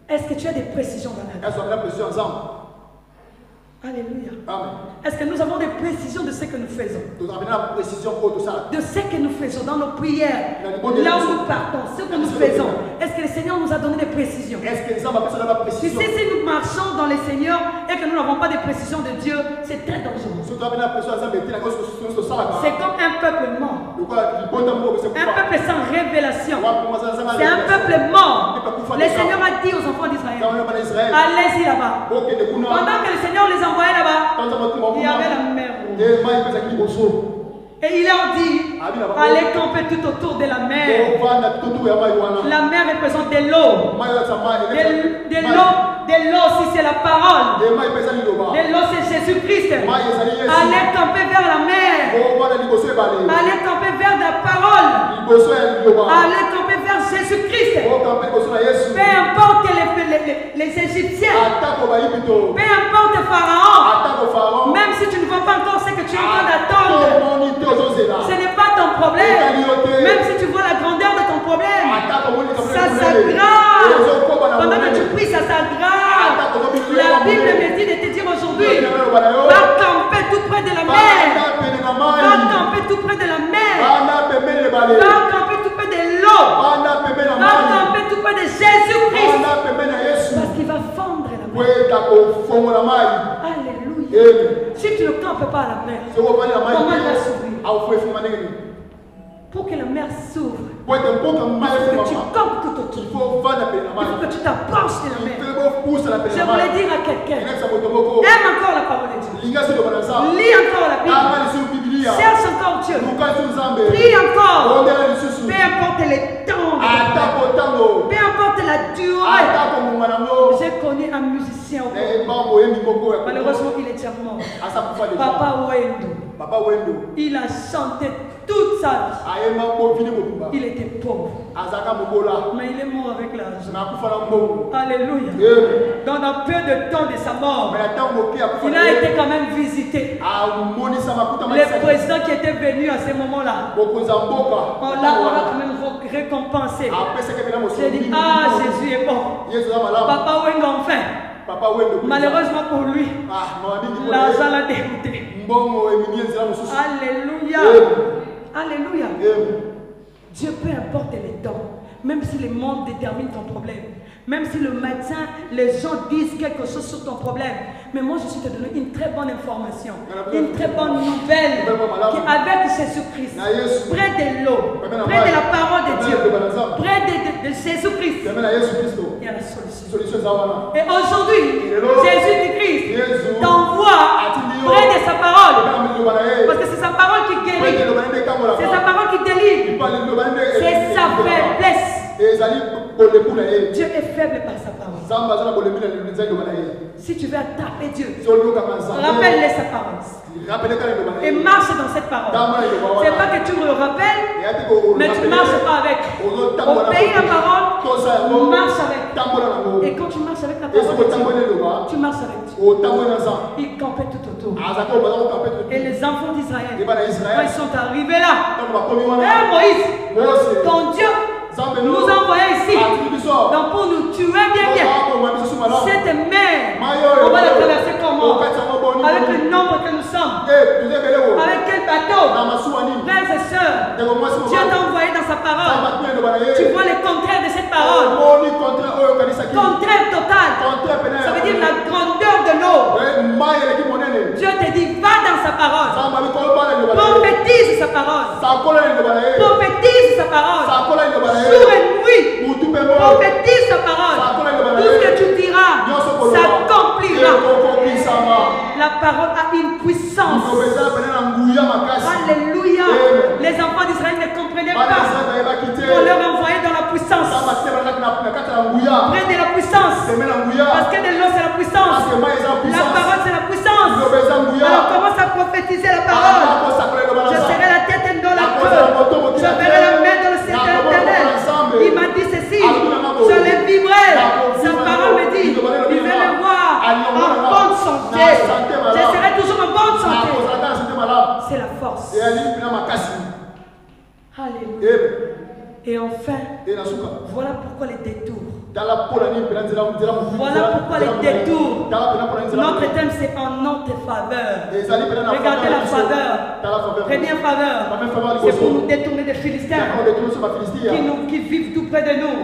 Est-ce que tu as des précisions dans la vie? Alléluia. Est-ce que nous avons des précisions de ce que nous faisons? De ce que nous faisons dans nos prières, là où nous partons, ce que nous faisons. Est-ce que le Seigneur nous a donné des précisions? Si nous marchons dans le Seigneur et que nous n'avons pas de précisions de Dieu, c'est très dangereux. C'est comme un peuple mort. Un peuple sans révélation. C'est un peuple mort. Le Seigneur a dit aux enfants d'Israël, allez-y là-bas. Pendant que le Seigneur les a envoyés là-bas, il y avait la mer rouge. Et il leur dit, allez camper tout autour de la mer. La mer représente de l'eau. De l'eau, si c'est la parole. De l'eau, c'est Jésus-Christ. Allez camper vers la mer. Allez camper vers la parole. Allez camper vers Jésus-Christ. Peu importe les Égyptiens. Peu importe Pharaon. Même si tu ne vois pas encore ce que tu es en train d'attendre. Ce n'est pas ton problème. Même si tu vois la grandeur de ton problème, ça s'aggrave. Pendant que tu pries, ça s'aggrave. La Bible me dit de te dire aujourd'hui, va camper tout près de la mer. Va camper tout près de la mer. Va camper tout près de l'eau. Va camper tout près de Jésus-Christ. Parce qu'il va fondre la mer. Alléluia. Si tu ne campes pas à la mer, comment elle va s'ouvrir? Pour que la mer s'ouvre, il faut que tu campes tout autour. Il faut que tu t'approches de la mer. Je voulais dire à quelqu'un, aime encore la parole de Dieu. Lis encore la Bible. Cherche encore Dieu. Prie encore. Peu importe les temps. Peu importe la durée. J'ai connu un musicien. Malheureusement, il est déjà mort. Papa Wendo. Il a chanté toute sa vie. Il était pauvre. Mais il est mort avec l'argent. Alléluia. Dans un peu de temps de sa mort, il a été quand même visité. Le président qui était venu à ce moment-là, on l'a quand même récompensé. J'ai dit, ah, Jésus est bon. Papa Wendo enfin. Malheureusement pour lui, l'argent l'a dégoûté. Alléluia. Alléluia. Dieu, peu importe les temps, même si le monde détermine ton problème, même si le matin, les gens disent quelque chose sur ton problème, mais moi, je suis te donner une très bonne information, une très bonne nouvelle, qu'avec Jésus-Christ, près de l'eau, près de la parole de Dieu, près de Jésus-Christ, il y a la solution. Et aujourd'hui, Jésus-Christ t'envoie près de sa parole, parce que c'est sa parole qui guérit, c'est sa parole qui délivre, c'est sa faiblesse. Dieu est faible par sa parole. Si tu veux attraper Dieu, rappelle-le sa parole. Et marche dans cette parole. Ce n'est pas que tu me le rappelles, mais tu ne marches pas avec. Obéis la parole, marche avec. Et quand tu marches avec la parole, tu marches avec Dieu. Ils campaient tout autour. Et les enfants d'Israël, quand ils sont arrivés là, hey Moïse, ton Dieu nous envoyer ici, donc pour nous tuer bien. Cette mer, on va la traverser comment? Avec le nombre que nous sommes, avec quel bateau? Frères et sœurs, Dieu t'a envoyé dans sa parole. Tu vois le contraire de cette parole. Contraire total. Ça veut dire la grandeur de l'eau. Dieu te dit, va dans sa parole. Prophétise sa parole. Prophétise sa parole. Jour et nuit, prophétise sa parole. Tout ce que tu diras s'accomplira. La parole a une puissance. Alléluia. Les enfants d'Israël ne comprenaient pas. On leur envoyait dans la puissance. Près de la puissance. Parce que de l'eau c'est la puissance. La parole c'est la puissance. Alors commence à prophétiser la parole. Je serai la tête et non la queue. Je verrai la main dans le ciel. Il m'a dit ceci, je le vivrai. Sa parole me dit, il veut le voir en bonne santé. us. Alléluia. Et enfin, voilà pourquoi les détours. Voilà pourquoi les détours. Notre thème, c'est en notre faveur. Regardez la faveur. Première faveur, c'est pour nous détourner des Philistins qui vivent tout près de nous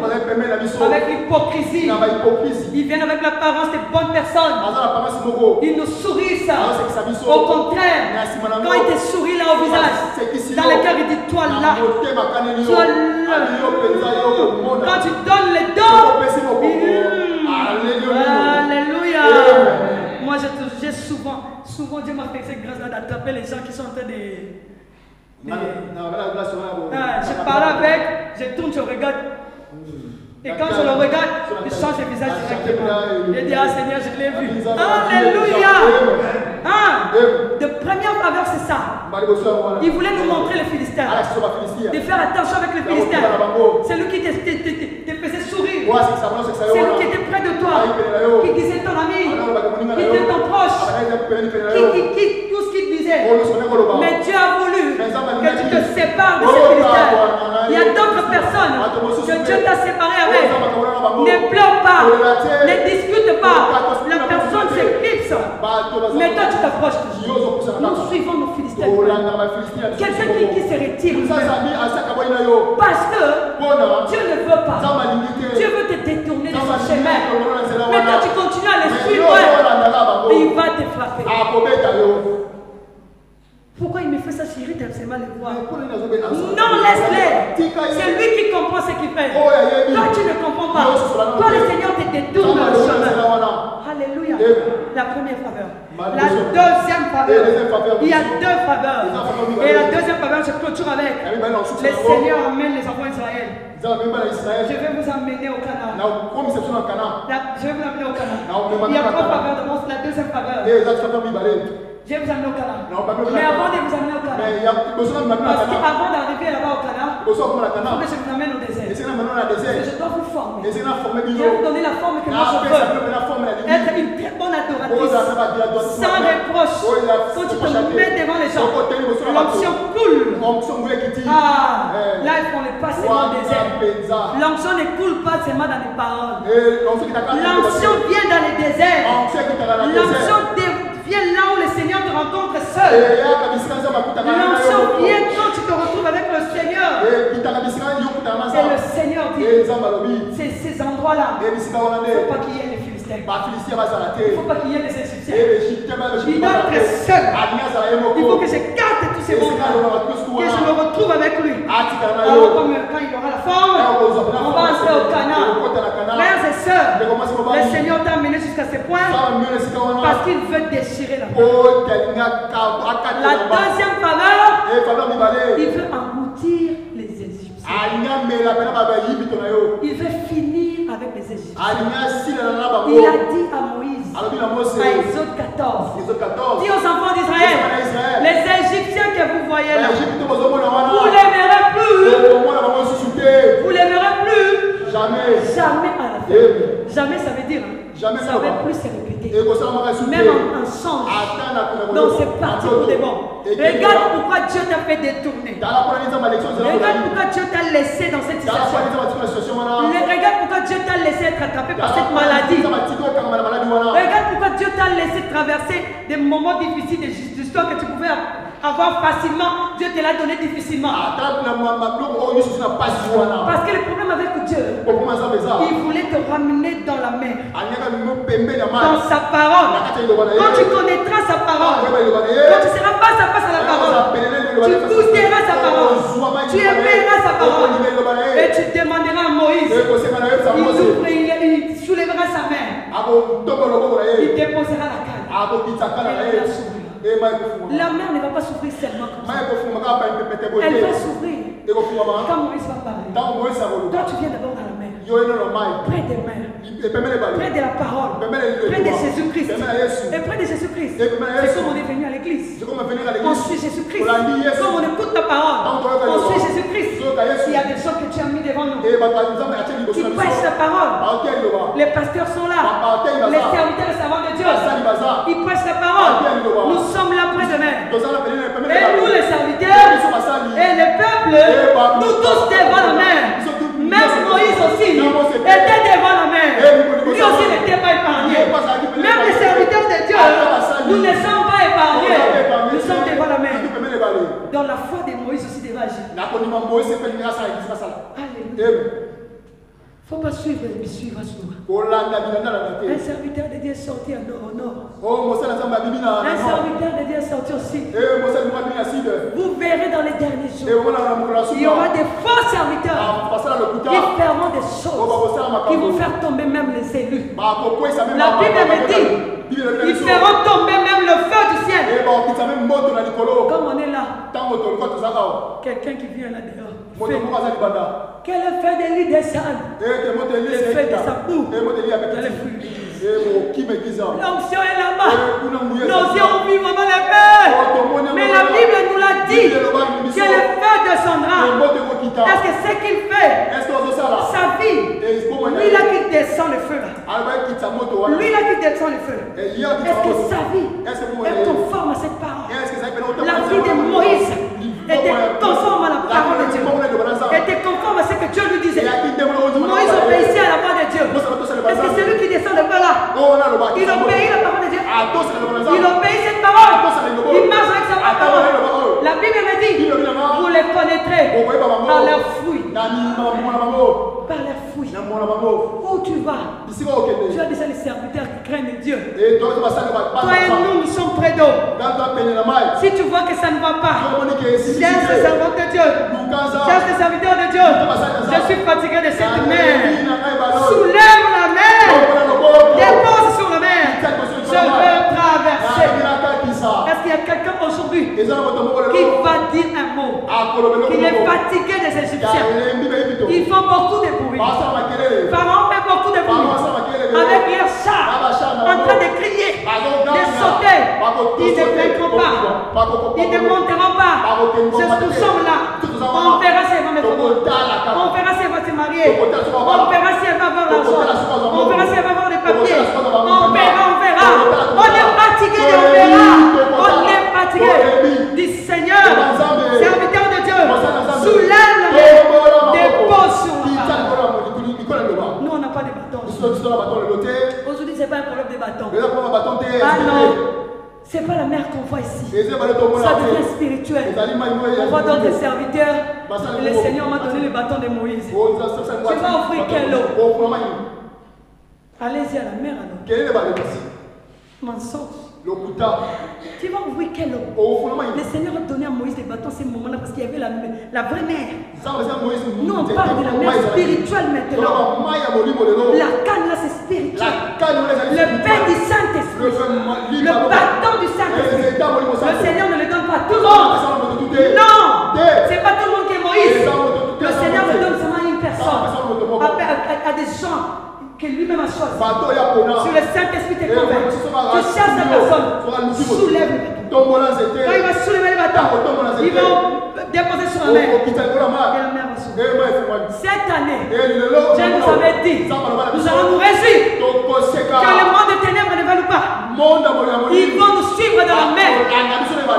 avec l'hypocrisie. Ils viennent avec l'apparence des bonnes personnes. Ils nous sourient. Au contraire, quand ils te sourient là au visage, dans le cœur, ils disent toi là, toi là. Quand tu donnes les dons, alléluia. Moi, j'ai souvent Dieu m'a fait cette grâce d'attraper les gens qui sont en train de... Je parle avec, je tourne, je regarde. Et quand je le regarde, je change le visage directement. Je dis, ah Seigneur, je l'ai vu. Alléluia. Ah, de première faveur, c'est ça. Il voulait nous montrer le Philistin. De faire attention avec le Philistin. C'est lui qui te faisait sourire. C'est lui qui était près de toi. Qui disait ton ami. Qui était ton proche. Tout ce qu'il disait. Mais Dieu a voulu que tu te sépares de ce Philistin. Il y a d'autres personnes que Dieu t'a séparé avec. Ne pleure pas. Ne discute pas. La personne s'éclipse. Mais toi, tu t'approches toujours. Nous suivons nos Philistins. Quelqu'un qui se retire. Parce que Dieu ne veut pas. Dieu veut te détourner de son chemin. Mais quand tu continues à le suivre, il va te frapper. Pourquoi il me fait ça, chérie? T'aimes seulement le voir. Non, laisse-les. C'est lui qui comprend ce qu'il fait. Toi, tu ne comprends pas. Toi, le Seigneur te détourne le chemin. Alléluia. La première faveur. La deuxième faveur. Il y a deux faveurs. Et la deuxième faveur, je clôture avec. Le Seigneur amène les enfants d'Israël. Je vais vous emmener au Canaan. Je vais vous emmener au Canaan. Il y a trois faveurs de mon. La deuxième faveur. Je vais vous amener au Canaan. Mais avant de vous amener au Canaan, parce qu'avant d'arriver là-bas au Canaan, il faut que je vous amène au désert. Parce que je dois vous former. Je vais vous donner la forme que moi je veux. Être une très bonne adoratrice, sans reproche. Quand tu te mets devant les gens, l'onction coule. Ah, là, il faut ne pas seulement au désert. L'onction ne coule pas seulement dans les paroles. L'onction vient dans les déserts. L'onction vient là où le Seigneur te rencontre seul. L'onction vient quand tu te retrouves avec le Seigneur. Et le Seigneur dit, c'est ces endroits-là. Il ne faut pas qu'il y ait les Philistins. Il ne faut pas qu'il y ait les Égyptiens. Il doit être seul. Il faut que j'écarte tous ces endroits-là. Que je me retrouve avec lui. Alors quand il aura la forme, on va entrer au Canaan. Frères et sœurs, le Seigneur t'a amené jusqu'à ce point parce qu'il veut déchirer la peau. La deuxième faveur, il veut engloutir les Égyptiens. Il veut finir avec les Égyptiens. Il a dit à Moïse, à Exode 14, dis aux enfants d'Israël, les Égyptiens que vous voyez là, vous l'aimerez plus, vous l'aimerez plus, jamais à la fin. Jamais, ça veut dire, ça ne va plus se répéter. Même en change. Donc c'est parti pour des bons. Regarde pourquoi Dieu t'a fait détourner. Regarde pourquoi Dieu t'a laissé dans cette situation. Regarde pourquoi Dieu t'a laissé être attrapé par cette maladie. Regarde pourquoi Dieu t'a laissé traverser des moments difficiles de l'histoire que tu pouvais avoir facilement. Dieu te l'a donné difficilement. Parce que le problème avec Dieu, il voulait te ramener dans la mer. Dans sa parole. Quand tu connaîtras sa parole, quand tu seras face à face à la parole, tu goûteras sa parole, tu aimeras sa parole, et tu demanderas à Moïse. Il ouvre, il soulèvera sa main, il déposera la canne. La mère ne va pas souffrir seulement comme ça. Elle va souffrir quand Moïse va parler. Toi tu viens d'abord dans la mer. Près des mères, près de la parole, près de Jésus-Christ. Et près de Jésus-Christ, c'est comme on est venu à l'église. On suit Jésus-Christ. Comme on écoute la parole, on suit Jésus-Christ. il y a des gens que tu as mis devant nous qui prêchent la parole. Les pasteurs sont là, les serviteurs et savants de Dieu, ils prêchent la parole. Nous sommes là après-demain. Et nous les serviteurs et les peuples, nous tous devant la main. Même Moïse aussi était devant la mer. Lui aussi n'était pas épargné. Même les serviteurs de Dieu, nous ne sommes pas épargnés. Nous sommes devant la mer. Dans la foi de Moïse aussi devant Jésus. Alléluia. Il ne faut pas suivre mais suivre à soi. Un serviteur de Dieu est sorti au nord. Un serviteur de Dieu est sorti au sud. Vous verrez dans les derniers jours, il y aura des faux serviteurs qui feront des choses qui vont faire tomber même les élus. La Bible me dit, ils feront tomber même le feu du ciel. Comme on est là, quelqu'un qui vient là dehors, quel est le feu de l'île des salles? Le feu de sa boue. L'onction est là-bas. Nous irons vivre dans la paix. Mais la Bible nous l'a dit que le feu descendra. Est-ce que ce qu'il fait, sa vie, lui là qui descend le feu là. Lui là qui descend le feu. Est-ce que sa vie est conforme à cette parole? La vie de Moïse était conforme à la parole de Dieu. Était conforme à ce que Dieu lui disait. Moïse obéissait à la voix de Dieu. Parce que celui qui descend de là, il obéit la parole de Dieu. Il obéit cette parole. Il marche avec sa parole. La Bible me dit, vous les connaîtrez par leurs fruits. Par leurs fruits. Où tu vas? Tu as déjà les serviteurs qui craignent Dieu. Toi et nous, nous sommes près d'eux. Si tu vois que ça ne va pas, cherche le servant de Dieu. Cherche le serviteur de Dieu. Je suis fatigué de cette mer. Soulève la mer. Dépose sur la mer. Je veux traverser. Est-ce qu'il y a quelqu'un aujourd'hui qui va dire un mot? Il est fatigué des Égyptiens. Ils font beaucoup de bruit. Pharaon fait beaucoup de bruit. Avec leurs chars, en train de crier, de sauter. Ils ne plaindront pas. Ils ne monteront pas. Nous sommes là. On verra si elle va mettre au monde. On verra si elle va se marier. On verra si elle va avoir l'argent. On verra si elle va avoir les papiers. On verra. On est fatigué et on verra. On est fatigué. Dis Seigneur, serviteur de Dieu, soulève la main, dépose sur moi. Nous, on n'a pas de bâton. Aujourd'hui, ce n'est pas un problème de bâton. Ah non. Ce n'est pas la mer qu'on voit ici. Ça devient spirituel. On voit d'autres serviteurs. Le Seigneur m'a donné le bâton de Moïse. Tu vas offrir quelle eau? Allez-y à la mer alors. Mensonge. Tu vas ouvrir quelle eau? Le Seigneur a donné à Moïse des bâtons ces moments-là parce qu'il y avait la vraie mer. Nous on parle de la mer spirituelle maintenant. La canne là c'est spirituel. Le pain du Saint-Esprit. Le bâton du Saint-Esprit. Le Seigneur ne le donne pas à tout le monde. Non, c'est pas tout le monde qui est Moïse. Le Seigneur le donne seulement à une personne, à des gens que lui-même a choisi. Sur le Saint-Esprit t'es convaincu. Tu cherches la personne, soulève le bâton. Quand il va soulever le bâton, il va déposer sur la mer. Et la mer va s'ouvrir. Cette année, Dieu nous avait dit, nous allons nous réjouir que le monde des ténèbres ne va nous pas. Ils vont nous suivre dans la mer.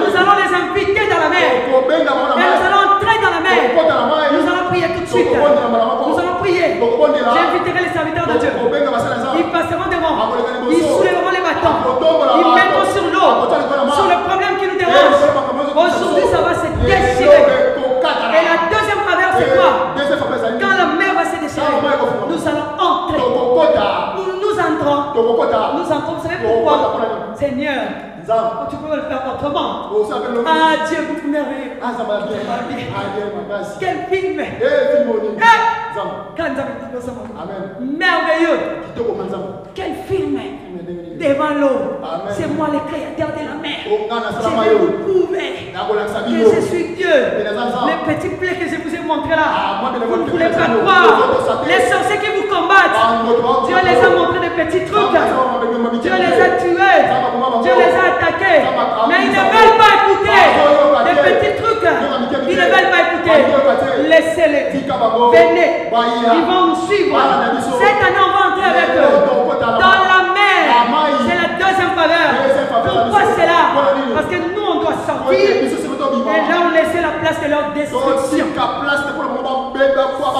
Nous allons les inviter dans la mer. Et nous allons entrer dans la mer. Nous allons prier tout de suite. Nous allons prier. J'inviterai les serviteurs de Dieu. Ils passeront devant. Ils soulèveront les bâtons. Ils mettront sur l'eau, sur le problème qui nous dérange. Aujourd'hui, ça va se déchirer. Et la deuxième faveur, c'est quoi? Quand la mer va se déchirer, nous allons entrer. Nous entrons. Nous entrons. Vous savez pourquoi? Seigneur, tu peux le faire autrement. Ah Dieu, vous merveilleux. Quel film! Merveilleux. Quel film! Devant l'eau, c'est moi le créateur de la mer. Je vais vous prouver que je suis Dieu. Les petits plaies que je vous ai montrés là, vous ne voulez pas croire. Les sorciers qui vous combattent, Dieu les a montrés des petits trucs. Dieu les a tués, Dieu les a attaqués. Mais ils ne veulent pas écouter. Des petits trucs, ils ne veulent pas écouter. Laissez-les. venez, ils vont nous suivre. Cette année, on va entrer avec eux dans la mer. C'est la deuxième faveur. Pourquoi c'est là? Parce que nous, on doit sortir et leur laisser la place de leur destruction.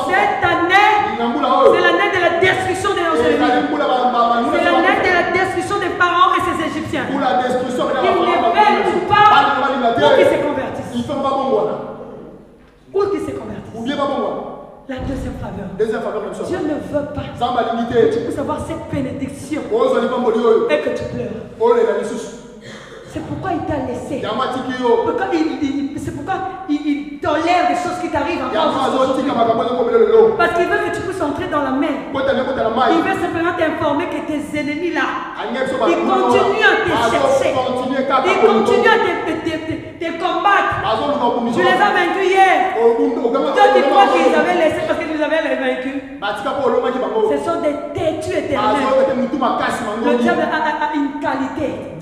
Cette année, c'est l'année de la destruction de nos ennemis. C'est l'année de la destruction des Pharaon et ses Égyptiens. Ils ne veulent pas pour qu'ils se convertissent. Pour qu'ils se convertissent. La deuxième faveur. Dieu ne veut pas que tu puisses avoir cette bénédiction et que tu pleures. C'est pourquoi il t'a laissé. C'est pourquoi il tolère des choses qui t'arrivent encore. Parce qu'il veut que tu puisses entrer dans la mer. Il veut simplement t'informer que tes ennemis là, ils continuent à te chercher. Ils continuent à te combattre. Tu les as vaincus hier. Toi tu crois qu'ils avaient laissé parce qu'ils nous avaient vaincus. Ce sont des têtus éternels. Le diable a une qualité.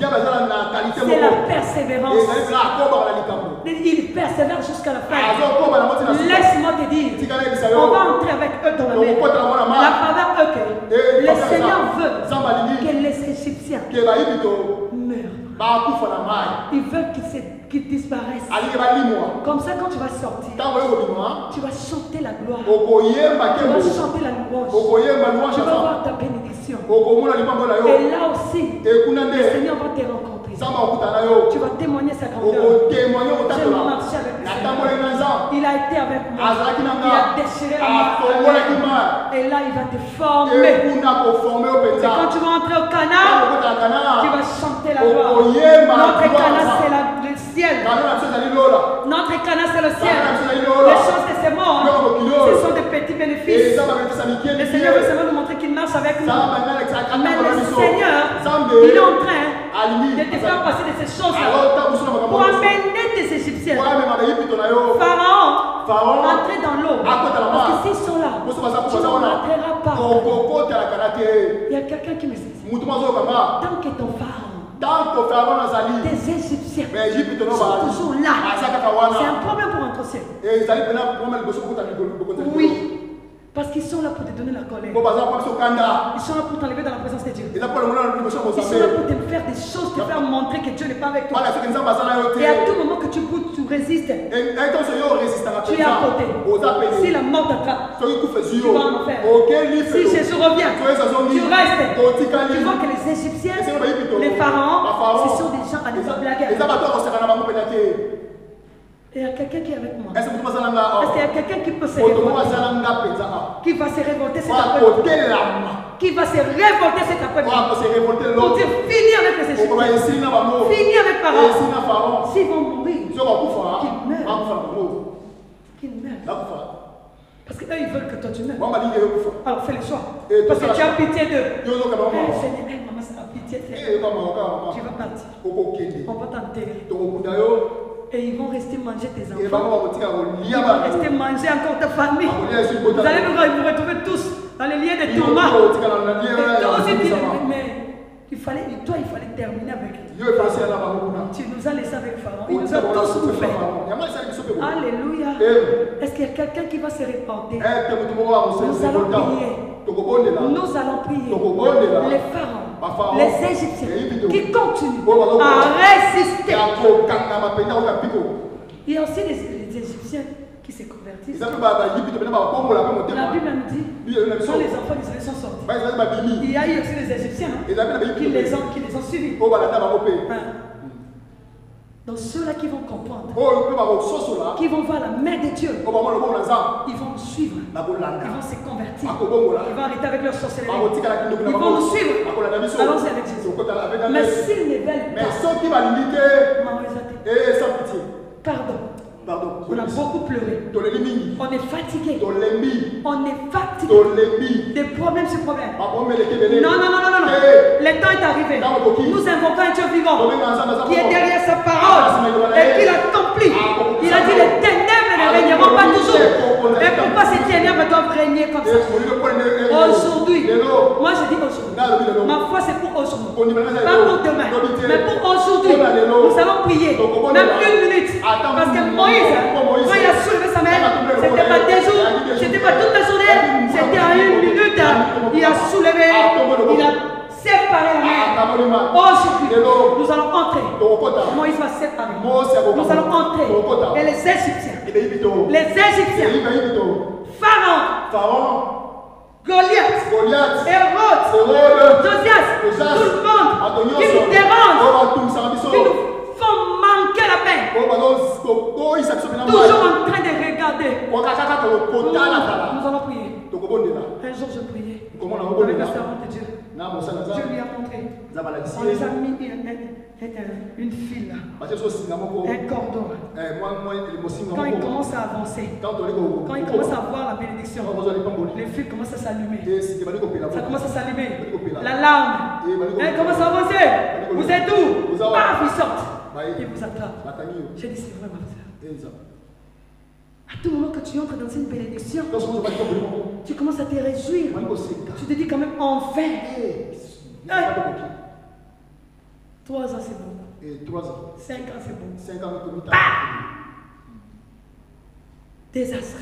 C'est la persévérance. Il persévère jusqu'à la fin. Laisse-moi te dire, on va entrer avec eux dans la mer. La faveur eux, le Seigneur veut que les Égyptiens meurent. Il veut qu'ils disparaissent. Comme ça, quand tu vas sortir, tu vas chanter la gloire. Tu vas chanter la louange. Tu vas avoir ta bénédiction. Et là aussi, le Seigneur va te rencontrer. Tu vas témoigner sa grandeur. J'ai marché avec le Seigneur. Il a été avec moi. Il a déchiré la main. Et là, il va te former. Et quand tu vas entrer au Canaan, tu vas chanter la gloire. Notre Canaan, c'est le ciel. Notre Canaan, c'est le ciel. Les choses de ces morts, ce sont des petits bénéfices. Le Seigneur veut seulement nous montrer qu'il marche avec nous. Mais le Seigneur, il est en train de te faire passer de ces choses pour amener tes Égyptiens. Pharaon, entrer dans l'eau. Parce que s'ils sont là, tu n'entreras pas. Il y a quelqu'un qui me dit, tant que ton Pharaon, tes Égyptiens sont toujours là, c'est un problème pour entrer au ciel. Oui. Parce qu'ils sont là pour te donner la colère. Ils sont là pour t'enlever dans la présence de Dieu. Ils sont là pour te faire des choses, te faire montrer que Dieu n'est pas avec toi. Et à tout moment que tu bouges, tu résistes. Tu es à côté. Si la mort t'attrape, tu vas en enfer. Si Jésus revient, tu restes. Tu vois que les Égyptiens, les pharaons, ce sont des gens à des blagues. Il y a quelqu'un qui est avec moi. Est-ce qu'il y a quelqu'un qui peut se révolter? Qui va se révolter cet après-midi? Qui va se révolter cet après-midi? Pour dire fini avec les Égyptiens. Fini avec Pharaon. S'ils vont mourir, qu'ils meurent. Qu'ils meurent. Parce qu'eux ils veulent que toi tu meurs. Alors fais le choix. Parce que tu as pitié d'eux. Seigneur, maman, ça a pitié de toi. Tu vas partir. On va t'enterrer. Et ils vont rester manger tes enfants. Ils vont rester manger encore ta famille. Vous allez vous retrouver tous dans les liens de Thomas. Mais toi, il fallait terminer avec lui. Tu nous as laissé avec Pharaon. Il nous a tous bouffés. Alléluia. Est-ce qu'il y a quelqu'un qui va se repentir? Nous allons prier. Nous allons prier. Les pharaons. Les Égyptiens qui continuent à résister. Il y a aussi les Égyptiens qui se convertissent. La Bible même dit, quand les enfants d'Israël sont sortis, il y a eu aussi les Égyptiens qui les ont suivis. Donc ceux-là qui vont comprendre, qui vont voir la main de Dieu, ils vont nous suivre, ils vont se convertir, ils vont arrêter avec leur sorcellerie, ils vont nous suivre. Allons-y avec Jésus. Mais s'ils ne veulent pas, pardon, on a beaucoup pleuré, on est fatigué, des problèmes sur problèmes. Non, le temps est arrivé, nous invoquons un Dieu vivant qui est derrière sa parole et qui l'accomplit. Il a dit les ténèbres ne régneront pas toujours, mais pourquoi ces ténèbres doivent régner comme ça? Aujourd'hui, moi je dis aujourd'hui, ma foi c'est pour aujourd'hui, pas pour demain, mais pour aujourd'hui. Nous allons prier, même une minute, parce que Moïse, quand il a soulevé sa main, c'était pas des jours, Moïse va séparer. Nous allons entrer. Et les Égyptiens. Pharaon. Goliath, Hérode, Josias, tout le monde qui nous dérange, qui nous font manquer la paix, toujours en train de regarder. Nous allons prier. Un jour je priais avec la servante de Dieu. Dieu lui a montré. On les a mis une file, un cordon. Quand il commence à avancer, quand il commence à voir la bénédiction, les fils commencent à s'allumer. Ça commence à s'allumer. L'alarme. Elle commence à avancer. Vous êtes où? Paf, ils sortent. Ils vous attrapent. J'ai dit, c'est vrai, ma soeur. À tout moment que tu entres dans une bénédiction, tu commences à te réjouir. Tu te dis quand même, enfin. Trois ans, c'est bon. 3 ans. 5 ans, c'est bon. 5 ans, c'est bon. Désastre.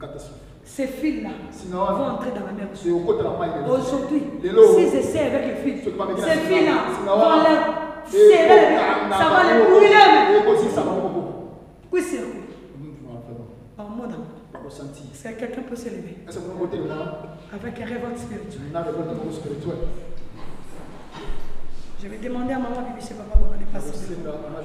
Catastrophe. Ces fils-là vont entrer dans la mer. Aujourd'hui, s'ils essaient avec les fils, ces fils-là vont les serrer. Ça va les brûler. Oui, c'est vrai. Est-ce que quelqu'un peut se lever avec un révolte spirituel? Je vais demander à maman, bibi, c'est papa, on est passé.